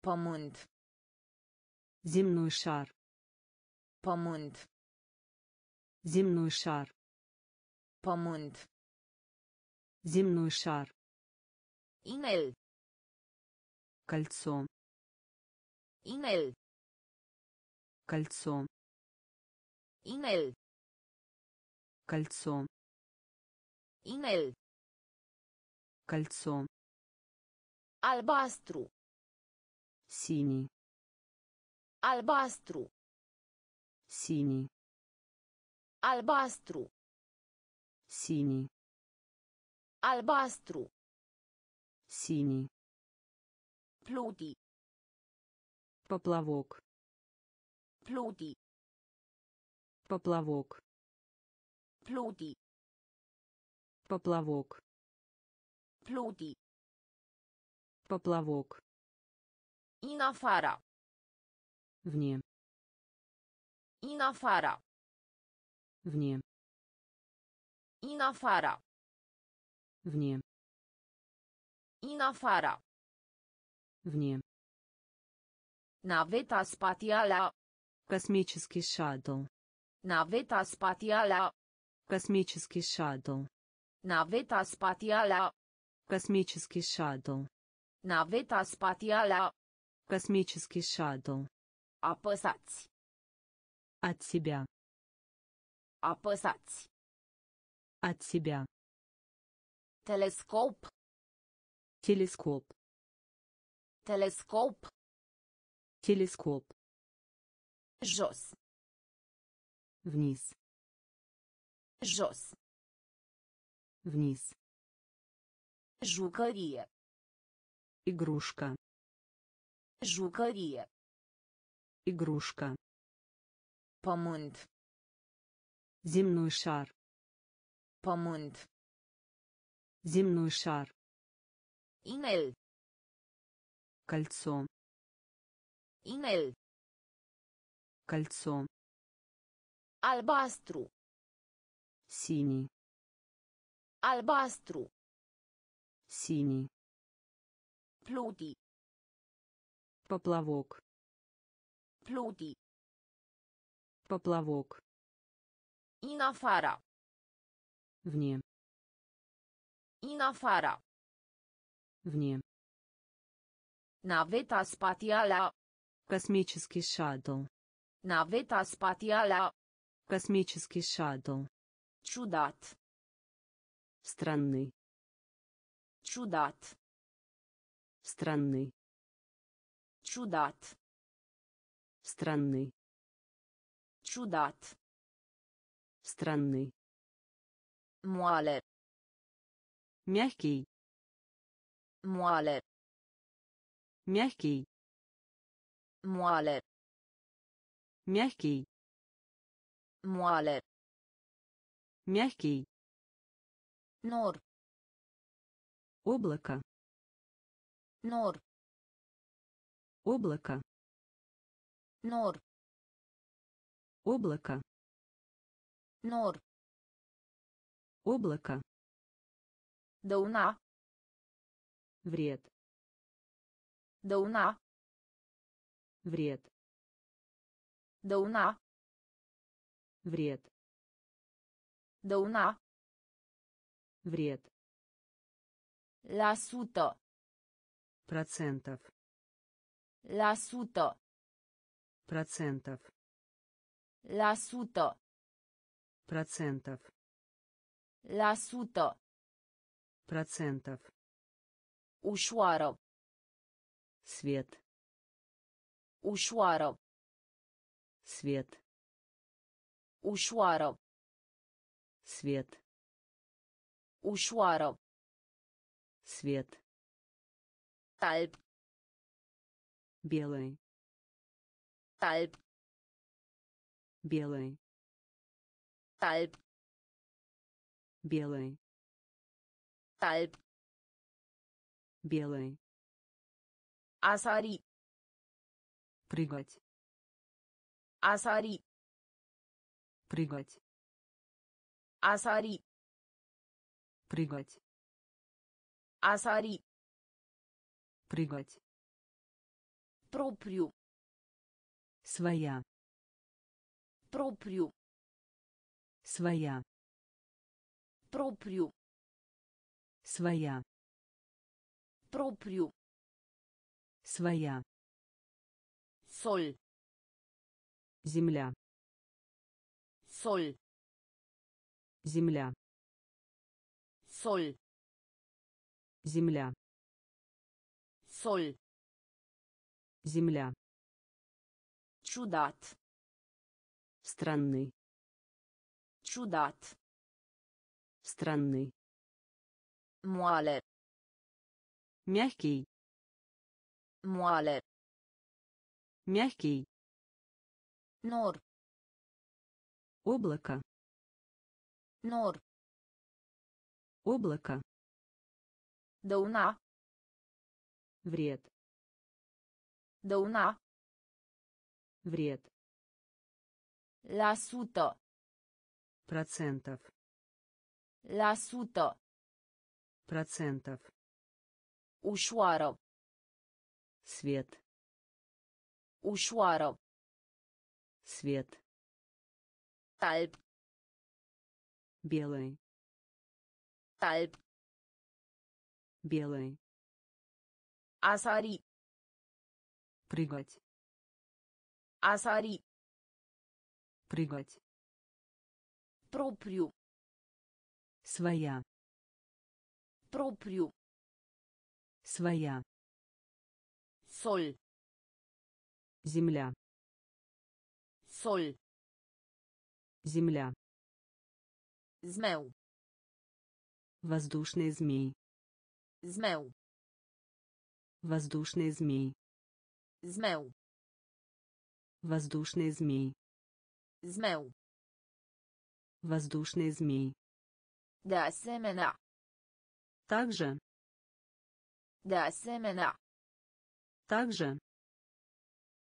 Pământ. Земной шар. Pământ. Земной шар. Pământ. Земной шар. Инел. Кольцо. Инел. Кольцо. Инел. Кольцо. Инел. Кольцо. Албастру. Синий. Албастру. Синий. Албастру. Синий. Албастру. Синий. Плути. Поплавок. Плути. Поплавок. Плути. Поплавок. Плути. Поплавок. Инафара. Вне. Инафара. Вне. Инафара. Вне. Инафара. Вне. Naveta spațială. Космический шаттл. Naveta spațială. Космический шаттл. Naveta spațială. Космический шаттл. Naveta spațială. Космический шаттл. Apăsați. От себя. Apăsați. От себя. Телескоп. Телескоп. Телескоп. Телескоп. Jos. Вниз. Jos. Вниз. Jucărie. Игрушка. Jucărie. Игрушка. Pământ. Земной шар. Pământ. Земной шар. Инел. Кольцо. Инел. Кольцо. Албастру. Синий. Албастру. Синий. Плути. Поплавок. Плути. Поплавок. Инафара. Вне. Инафара. Вне. Naveta spațială. Космический шаттл. Naveta spațială. Космический шаттл. Чудат. Странный. Чудат. Странный. Чудат. Странный. Чудат. Странный. Моале. Мягкий. Моале. Мягкий. Моале. Мягкий. Моале. Мягкий. Нор. Облако. Нор. Облако. Нор. Облако. Нор. Облако. Дауна. Вред. Дауна. Вред. Дауна. Вред. Дауна. Вред. La sută. Процентов. La sută. Процентов. La sută. Процентов. La sută. Процентов. Ușoară. Свет. Ușoară. Свет. Ușoară. Свет. Ușoară. Свет. Тальп. Белый. Тальп. Белый. Тальп. Белый. Тальп. Белый. Асари. Прыгать. Асари. Прыгать. Асари. Прыгать. Асари. Прыгать. Пропрю. Своя. Пропрю. Своя. Пропрю. Своя. Пропрю. Своя. Соль. Земля. Соль. Земля. Соль. Земля. Соль. Земля. Чудат. Странный. Чудат. Странный. Муале. Мягкий. Муале. Мягкий. Нор. Облако. Нор. Облако. Дауна. Вред. Дауна. Вред. La sută. Процентов. La sută. Процентов. Ușoară. Свет. Ușoară. Свет. Talb. Белый. Talb. Белый. Асари. Прыгать. Асари. Прыгать. Пропрю. Своя. Пропрю. Своя. Соль. Земля. Соль. Земля. Змеу. Воздушный змей. Змеу. Воздушный змей. Змеу. Воздушный змей. Змеу. Воздушный змей. Да семена. Также. Да семена. Также.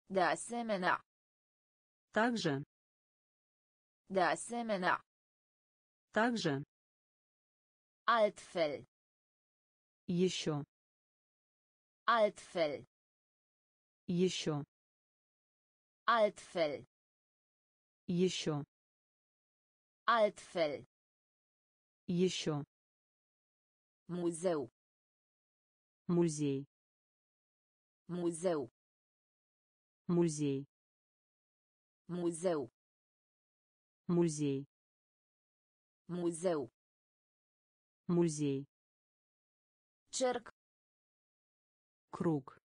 Да семена. Также. Да семена. Также. Altfel. Еще. Altfel. Еще. Altfel. Еще. Altfel. Еще. Музей. Музей. Музей. Музей. Музей. Музей. Музей. Музей. Черк. Круг.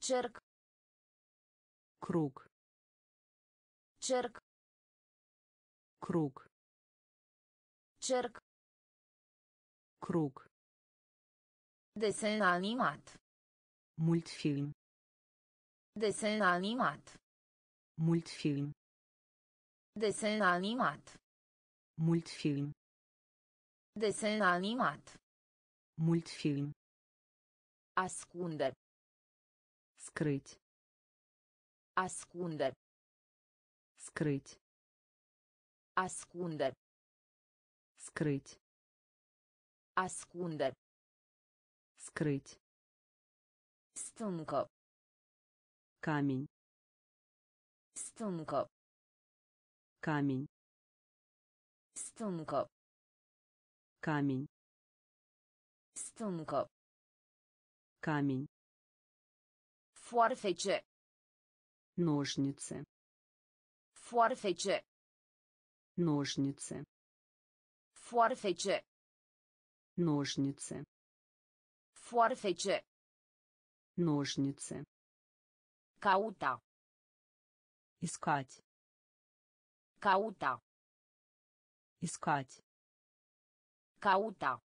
Черк. Круг. Черк. Круг. Черк. Круг. Десен анимат. Мультфильм. Десен анимат. Мультфильм. Десен анимат. Мультфильм. Десен анимат. Мультфильм. Ascunde. Скрыть. Ascunde. Скрыть. Ascunde. Скрыть. Ascunde. Скрыть. Stâncă. Камень. Stâncă. Камень. Stâncă. Камень. Stâncă. Камень. Форфече. Ножницы. Форфече. Ножницы. Форфече. Ножницы. Форфече. Ножницы. Каута. Искать. Каута. Искать. Каута.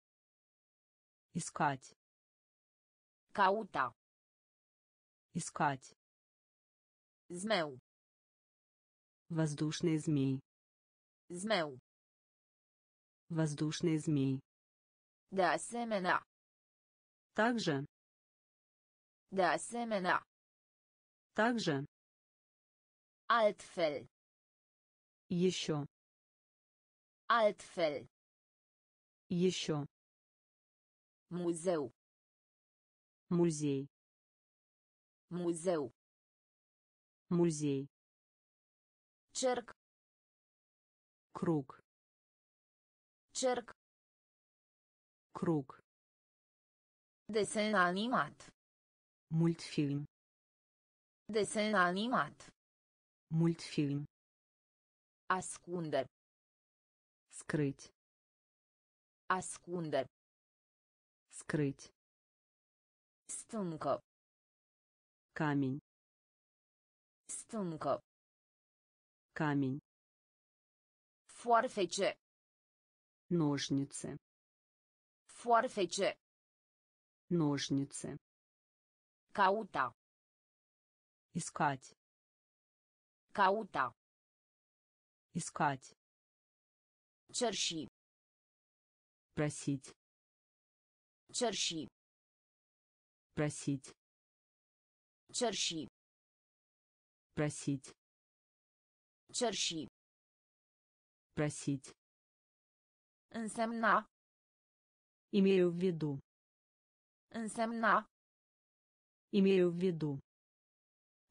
Искать. Каута. Искать. Змеу. Воздушный змей. Змеу. Воздушный змей. Да семена. Также. Да семена. Также. Altfel. Еще. Altfel. Еще. Музей. Музей. Музей. Музей. Черк. Круг. Черк. Круг. Desen animat. Мультфильм. Desen animat. Мультфильм. Ascunde. Скрыть. Ascunde. Скрыть. Stâncă. Камень. Stâncă. Камень. Foarfece. Ножницы. Foarfece. Ножницы. Cauta. Искать. Cauta. Искать. Cerși. Просить. Cerși. Просить. Cerși. Просить. Cerși. Просить. Însemna. Имею в виду. Însemna. Имею в виду.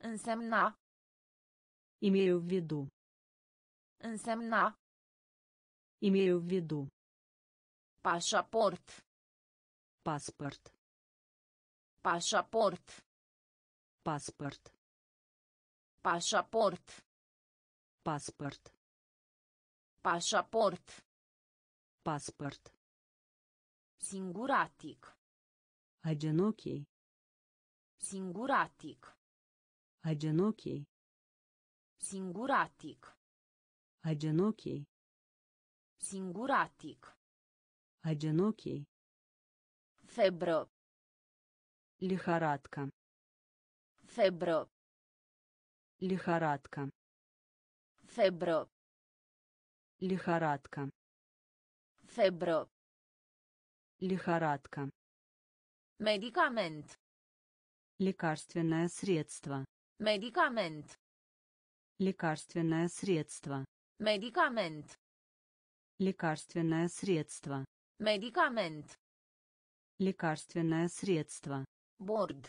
Însemna. Имею в виду. Însemna. Имею в виду. Pașaport. Паспорт. Pașaport. Паспорт. Pașaport. Паспорт. Pașaport. Паспорт. Singuratic. Одинокий. Singuratic. Одинокий. Singuratic. Одинокий. Singuratic. Одинокий. Фебро. Лихорадка. Фебро. Лихорадка. Фебро. Лихорадка. Фебро. Лихорадка. Медикамент. Лекарственное средство. Медикамент. Лекарственное средство. Медикамент. Лекарственное средство. Медикамент. Лекарственное средство. Борд.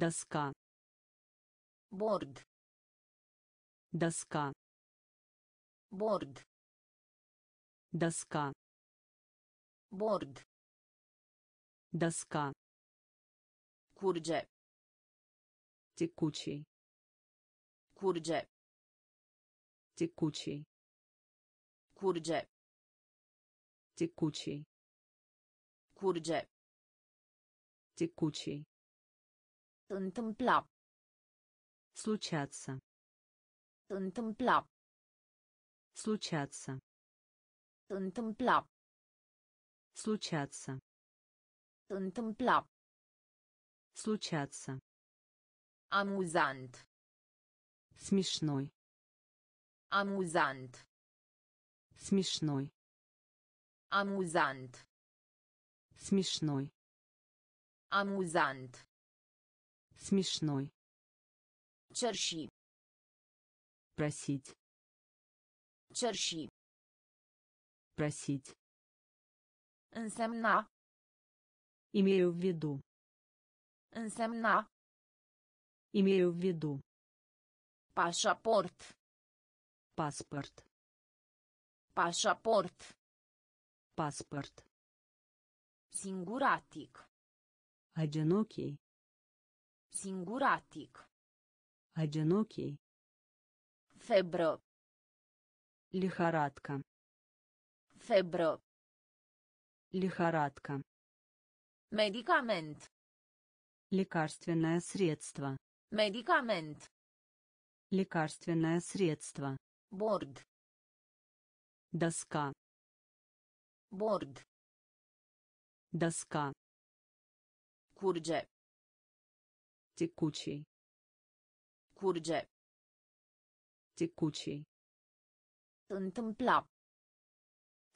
Доска. Борд. Доска. Борд. Доска. Борд. Доска. Курже. Текучий. Курже. Текучий. Курже. Текучий. Курже. Текучий. Întâmpla. Случаться. Întâmpla. Случаться. Întâmpla. Случаться. Întâmpla. Случаться. Amuzant. Смешной. Amuzant. Смешной. Amuzant. Смешной. Amuzant. Смешной. Cerși. Просить. Cerși. Просить. Însemna. Имею в виду. Însemna. Имею в виду. Pașaport. Паспорт. Pașaport. Паспорт. Singuratic. Одинокий. Singuratic. Одинокий. Febră. Лихорадка. Febră. Лихорадка. Медикамент. Лекарственное средство. Медикамент. Лекарственное средство. Борд. Доска. Борд. Доска. Курже. Текучий. Курже. Текучий. Întâmpla.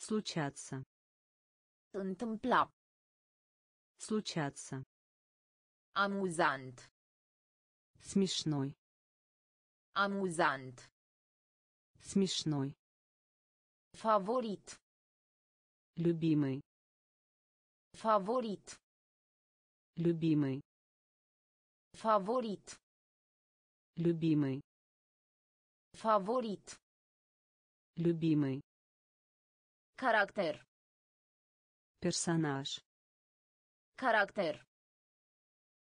Случаться. Întâmpla. Случаться. Amuzant. Смешной. Amuzant. Смешной. Фаворит. Любимый. Фаворит. Любимый. Фаворит. Любимый. Фаворит. Любимый. Характер. Персонаж. Характер.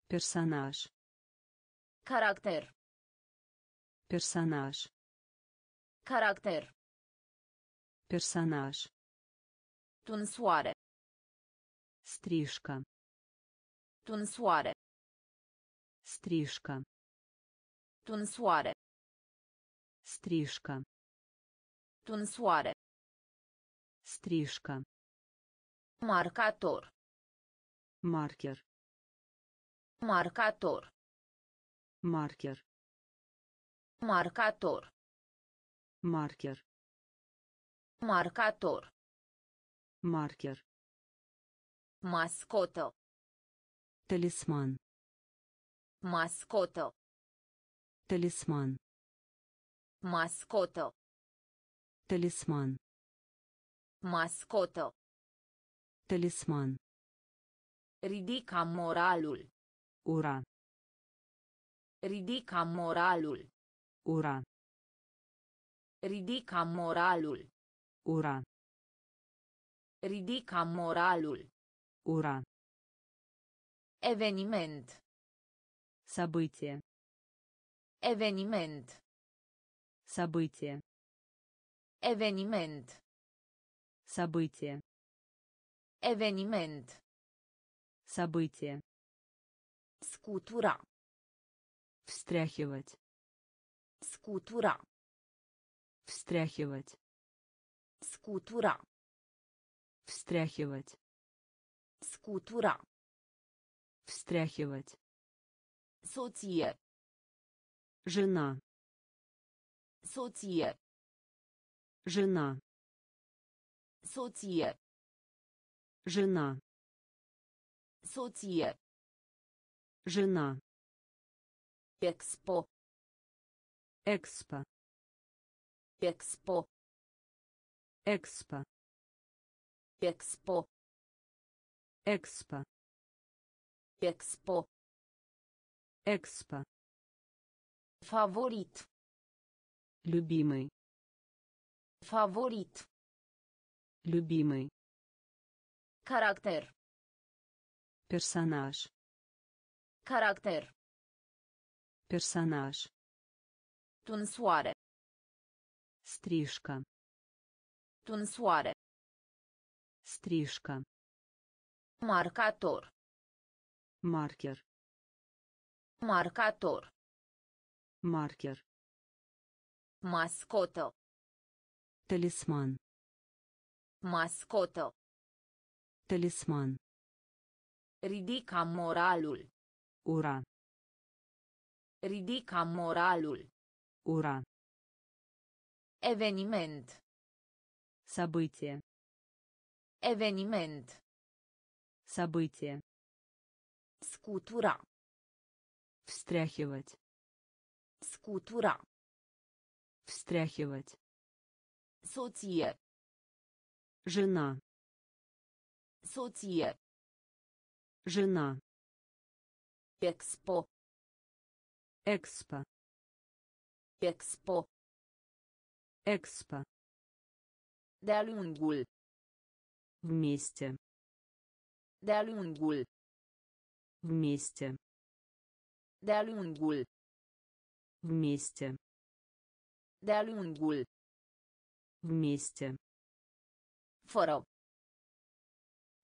Персонаж. Характер. Персонаж. Характер. Персонаж. Тунсуаре. Стрижка. Тунсуаре. Стрижка. Тунсуаре. Стрижка. Тунсуаре. Стрижка. Маркатор. Маркер. Маркатор. Маркер. Маркатор. Маркер. Маркатор. Маркер. Маското. Талисман. Маското. Талисман. Маското. Талисман. Маското. Талисман. Ridica moralul. Ura. Ridica moralul. Ura. Ridica moralul. Ura. Ridica moralul. Ura. Eveniment. Событие. Eveniment. Событие. Eveniment. Событие. Eveniment. Событие. Скутура. Встряхивать. Скутура. Встряхивать. Скутура. Встряхивать. Скутура. Встряхивать. Соция. Жена. Соция. Жена. Соция. Жена. Соция. Жена. Экспо. Экспо. Экспо. Экспо. Экспо. Экспо. Экспо. Экспо. Фаворит. Любимый. Фаворит. Любимый. Характер. Персонаж. Характер. Персонаж. Тунсуаре. Стрижка. Тунсуаре. Стрижка. Маркатор. Маркер. Маркатор. Маркер. Маското. Талисман. Маското. Талисман. Ridica moralul. Ura. Ridica moralul. Ura. Eveniment. Событие. Eveniment. Событие. Scutura. Встряхивать. Scutura. Встряхивать. Соция. Жена. Соция. Жена. Экспо. Экспо. Экспо. Экспо. De-a lungul. Вместе. De-a lungul. Вместе. De-a lungul. Вместе. De-a lungul. Вместе. Fără.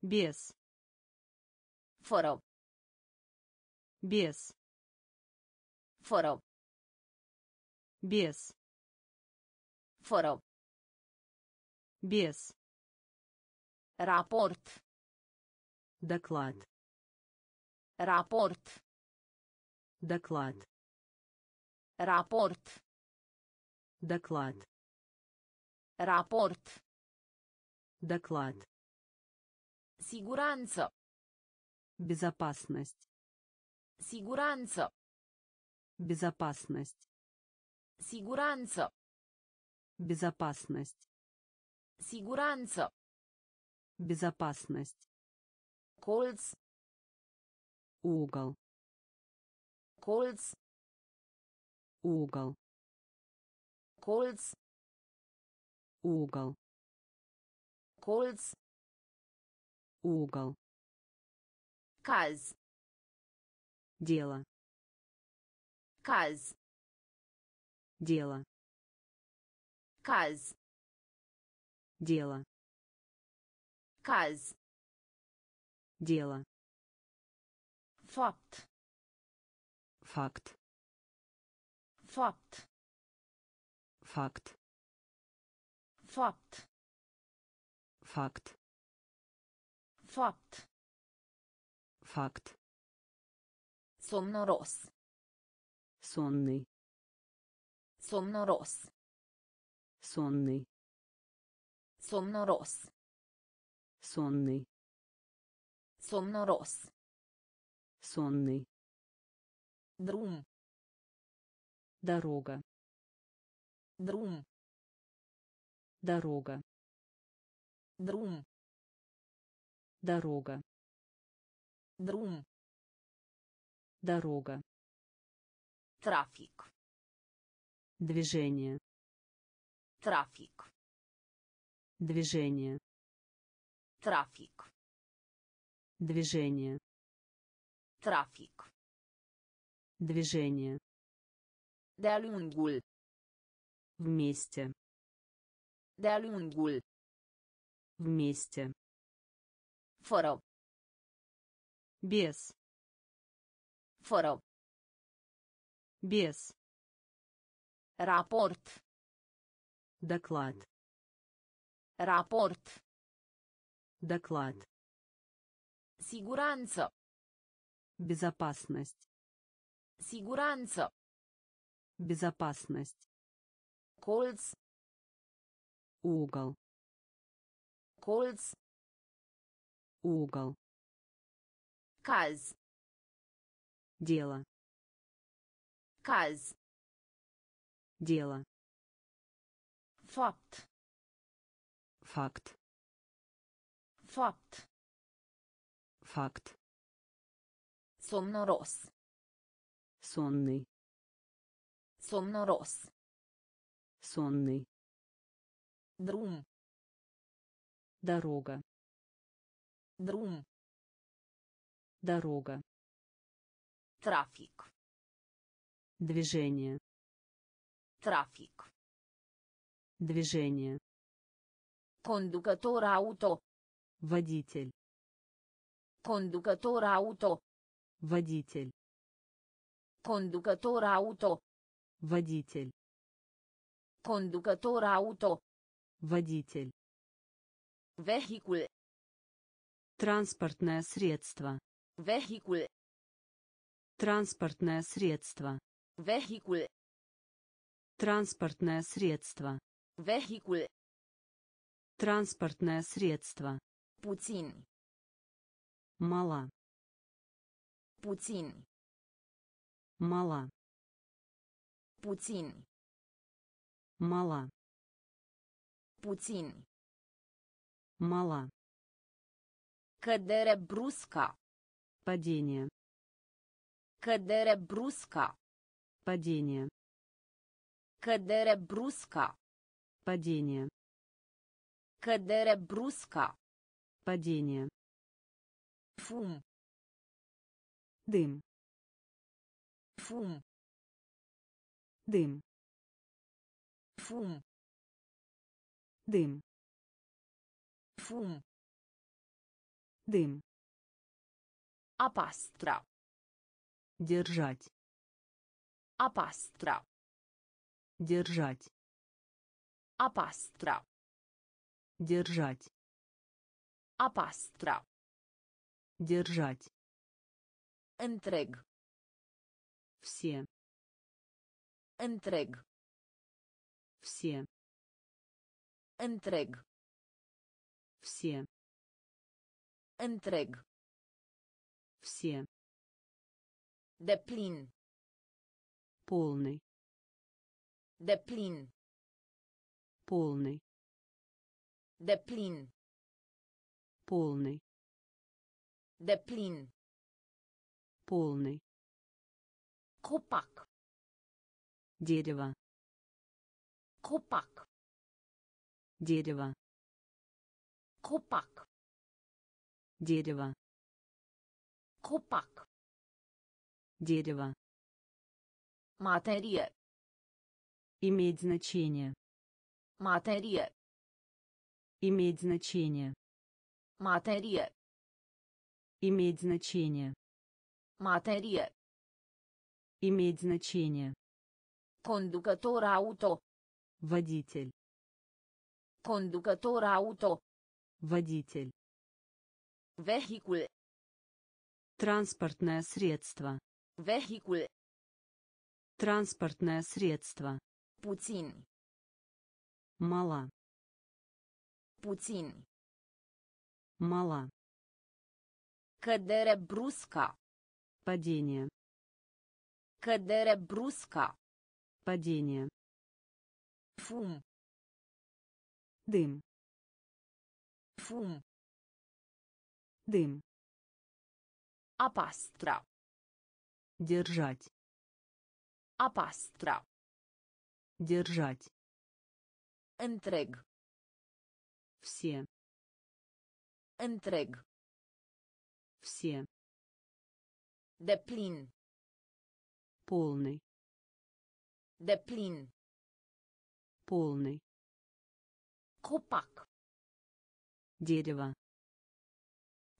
Без. Форо. Без. Форо. Без. Форо. Без. Рапорт. Доклад. Рапорт. Доклад. Рапорт. Доклад. Рапорт. Доклад. Сигуранца. Безопасность. Сигуранца. Безопасность. Сигуранца. Безопасность. Siguranță. Безопасность. Колц. Угол. Колц. Угол. Колц. Угол. Колц. Угол. Каз. Дело. Каз. Дело. Каз. Дело. Каз. Дело. Факт. Факт. Факт. Факт. Факт. Факт. Факт. Факт. Сомнорос. Сонный. Сомнорос. Сонный. Сомнорос. Сонный. Сомнорос. Сонный. Друм. Дорога. Друм. Дорога. Друм. Дорога. Друм. Дорога. Трафик. Движение. Трафик. Движение. Трафик. Движение. Трафик. Движение. De-a lungul. Вместе. De-a lungul. Вместе. Fără. Без. Fără. Без. Рапорт. Доклад. Рапорт. Доклад. Сигуранță. Безопасность. Сигуранță. Безопасность. Кольц. Угол. Кольц. Угол. Каз. Дело. Каз. Дело. Факт. Факт. Факт. Факт. Сомнорос. Сонный. Сомнорос. Сонный. Друм. Дорога. Друм. Дорога. Трафик. Движение. Трафик. Движение. Кондуктор авто. Водитель. Кондуктор авто. Водитель. Кондуктор авто. Водитель. Кондуктор авто. Водитель. Вехикул. Транспортное средство. Вехикул. Транспортное средство. Вехикул. Транспортное средство. Вехикул. Транспортное средство. Puțin. Мала. Puțin. Мала. Puțin. Мала. Puțin. Мала. Cădere bruscă. Падение. Cădere bruscă. Падение. Cădere bruscă. Падение. Cădere bruscă. Падение. Fum. Дым. Fum. Дым. Fum. Дым. Fum. Дым. Апастра. Держать. Апастра. Держать. Апастра. Держать. Апастра. Держать. Энтрег. Все. Энтрег. Все. Энтрег. Все. Энтрег. Все. Деплин. Полный. Деплин. Полный. Deplin. Полный. Deplin. Полный. Копак. Дерево. Копак. Дерево. Копак. Дерево. Копак. Дерево. Материя. Иметь значение. Материя. Иметь значение. Материя. Иметь значение. Материя. Иметь значение. Кондуктор авто. Водитель. Кондуктор авто. Водитель. Вехикул. Транспортное средство. Вехикул. Транспортное средство. Путин. Мала. Путин. Мала. Кадере бруска. Падение. Кадере бруска. Падение. Фум. Дым. Фум. Дым. Апастра. Держать. Апастра. Держать. Энтрег. Все. Энтрег. Все. Деплин. Полный. Деплин. Полный. Копак. Дерево.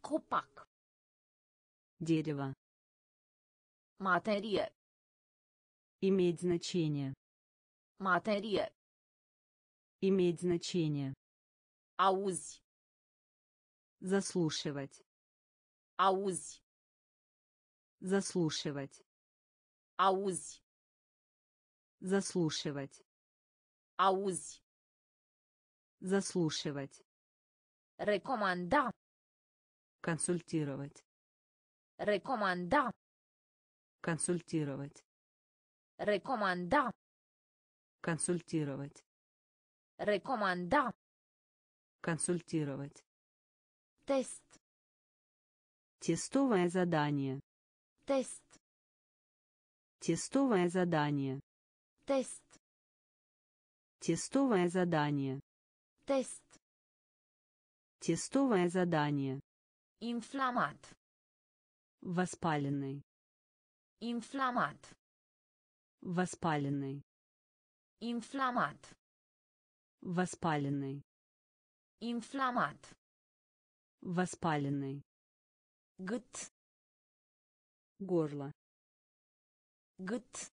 Копак. Дерево. Материя. Иметь значение. Материя. Иметь значение. Аузи. Заслушивать. Аузи. Заслушивать. Аузи. Заслушивать. Аузи. Заслушивать. Рекоманда. Консультировать. Рекоманда. Консультировать. Рекоманда. Консультировать. Рекоманда. Консультировать. Тест. Тестовое задание. Тест. Тестовое задание. Тест. Тестовое задание. Тест. Тестовое задание. Инфламат. Воспаленный. Инфламат. Воспаленный. Инфламат. Воспаленный. Инфламат. Воспаленный. Гыт. Горло. Гыт.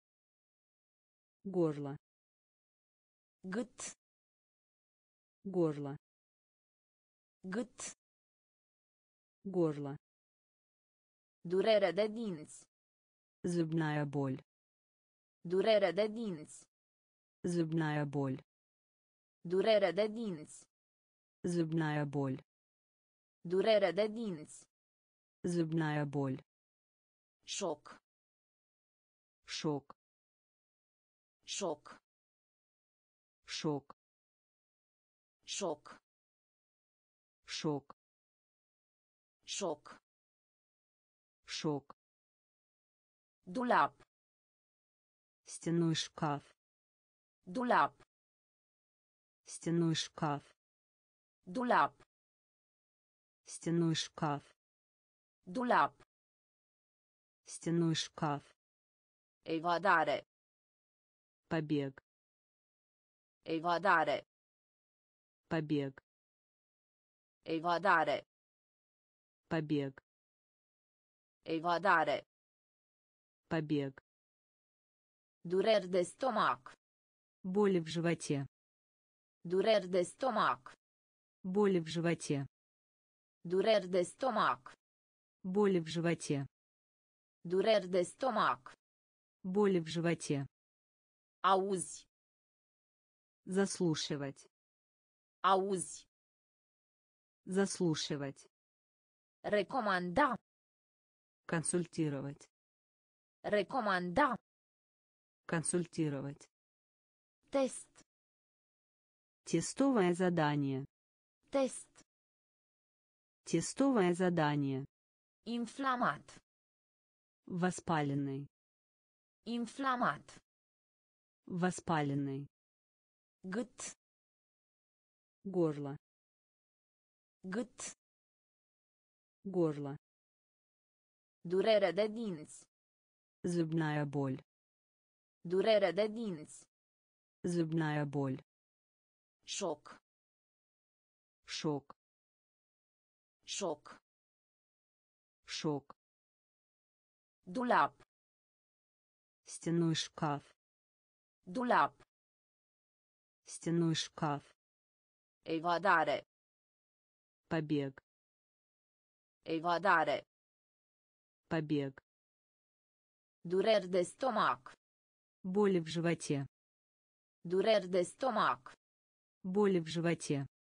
Горло. Гыт. Горло. Гыт. Горло. Дурере де динц. Зубная боль. Дурере де динц. Зубная боль. Дурере де динц. Зубная боль. Дурере де динц. Зубная боль. Шок. Шок. Шок. Шок. Шок. Шок. Шок. Шок. Дулап. Стенной шкаф. Дулап. Стенной шкаф. Дулап. Стенной шкаф. Дулап. Стенной шкаф. Эвадаре. Побег. Эвадаре. Побег. Эвадаре. Побег. Evadare. Побег. Dureri de stomac. Боли в животе. Dureri de stomac. Боли в животе. Dureri de stomac. Боли в животе. Dureri de stomac. Боли в животе. Auzi. Заслушивать. Auzi. Заслушивать. Рекоманда. Консультировать. Рекоманда. Консультировать. Тест. Тестовое задание. Тест. Тестовое задание. Инфламат. Воспаленный. Инфламат. Воспаленный. Гыт. Горло. Гыт. Горло. Durere de dinți. Зубная боль. Durere de dinți. Зубная боль. Шок. Шок. Шок. Шок. Дулап. Стенной шкаф. Дулап. Стенной шкаф. Эвадаре. Побег. Эвадаре. Побег. Дурер де стомак. Боли в животе. Дурер де стомак. Боли в животе.